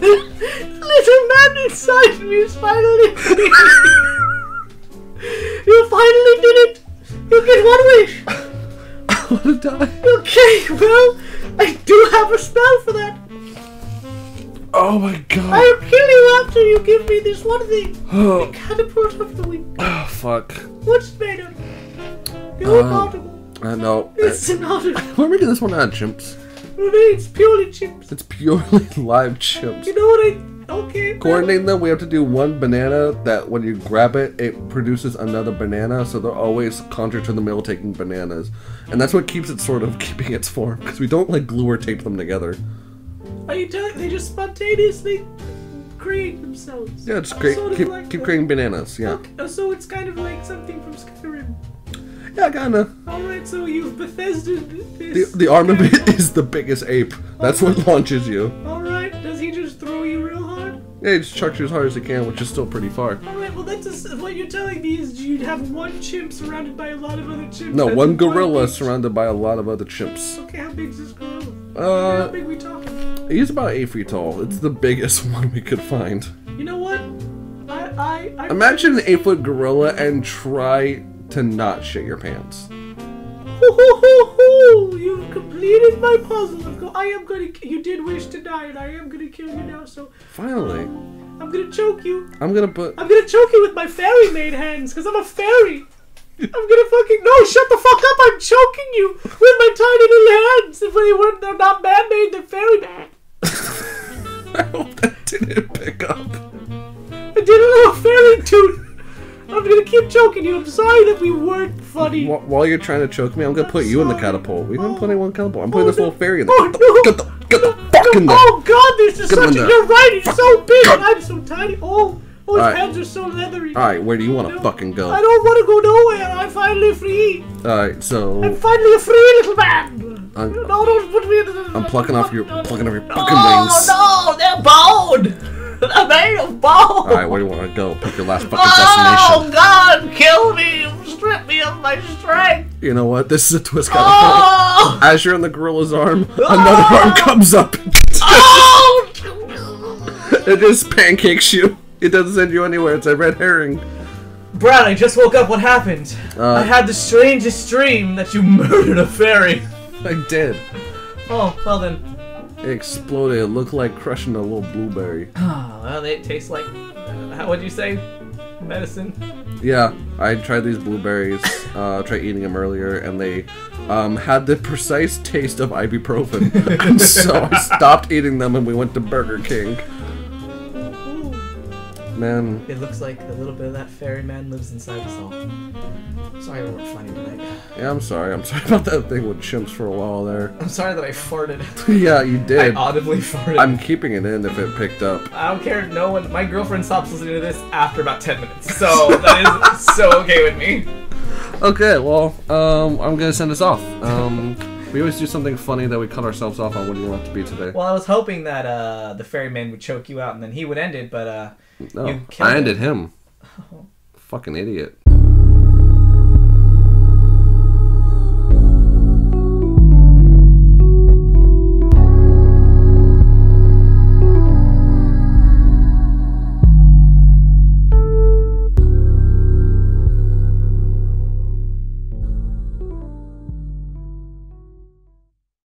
Little man inside me is finally You finally did it! You get one wish! I wanna die. Okay, well, I do have a spell for that. Oh my god. I'll kill you after you give me this one thing. The catapult of the week. Oh fuck. What's it made of? You're um, inaudible. I know. It's inaudible. Let me do this one on chimps. No, it's purely chimps. It's purely live chimps. You know what I... Okay. Coordinating them, we have to do one banana that when you grab it, it produces another banana. So they're always conjured to the mill taking bananas. And that's what keeps it sort of keeping its form. Because we don't like glue or tape them together. Are you telling they just spontaneously create themselves? Yeah, it's great. Sort of keep like keep creating bananas, yeah. Okay. So it's kind of like something from Skyrim. Yeah, kinda. Alright, so you've Bethesda'd this. The, the armament is the biggest ape. That's what launches you. Alright, does he just throw you real hard? Yeah, he just chucks you as hard as he can, which is still pretty far. Alright, well that's a, what you're telling me is you'd have one chimp surrounded by a lot of other chimps. No, that's one gorilla one surrounded by a lot of other chimps. Okay, how big is this gorilla? Uh, how big are we talking? He's about eight feet tall. It's the biggest one we could find. You know what? I, I, I Imagine an eight foot gorilla and try to not shit your pants. Ho ho ho ho! You've completed my puzzle. I am gonna. You did wish to die, and I am gonna kill you now. So finally, um, I'm gonna choke you. I'm gonna put. I'm gonna choke you with my fairy maid hands, cause I'm a fairy. I'm gonna fucking no! Shut the fuck up! I'm choking you with my tiny little hands. If they weren't, they're not man made. They're fairy made. I hope that didn't pick up. I did a little fairy toot. I'm gonna keep choking you. I'm sorry that we weren't funny. While you're trying to choke me, I'm gonna I'm put sorry. you in the catapult. We didn't oh. put anyone in the catapult. I'm putting oh, this no. little fairy in the oh, catapult. No. Get no, the fuck no, in there! Oh god, this is Get such a- You're right, he's fuck so big god. And I'm so tiny! Oh, oh his right. hands are so leathery! Alright, where do you want to no, fucking go? I don't want to go nowhere, I'm finally free! Alright, so... I'm finally a free little man! I'm, no, don't put me in the- I'm plucking off your- no, plucking off your fucking no, wings! No, no, they're bone! They're made of bone! Alright, where do you want to go? Pick your last fucking destination! Oh god, kill me! Strip me of my strength! You know what? This is a twist kind oh! of funny. As you're on the gorilla's arm, oh! another arm comes up. Oh! It just pancakes you. It doesn't send you anywhere. It's a red herring. Brad, I just woke up. What happened? Uh, I had the strangest dream that you murdered a fairy. I did. Oh, well then. It exploded. It looked like crushing a little blueberry. Oh, well, it tastes like... How would you say? Medicine? Yeah, I tried these blueberries, uh, tried eating them earlier, and they um, had the precise taste of ibuprofen. So I stopped eating them and we went to Burger King. Man. It looks like a little bit of that ferryman lives inside us all. Sorry we weren't funny tonight. Yeah, I'm sorry. I'm sorry about that thing with chimps for a while there. I'm sorry that I farted. Yeah, you did. I audibly farted. I'm keeping it in if it picked up. I don't care. No one. My girlfriend stops listening to this after about ten minutes. So that is so okay with me. Okay, well, um, I'm going to send us off. Um... We always do something funny that we cut ourselves off on. What do you want to be today? Well, I was hoping that uh, the ferryman would choke you out and then he would end it, but uh, no, you I ended it. him. Oh. Fucking idiot.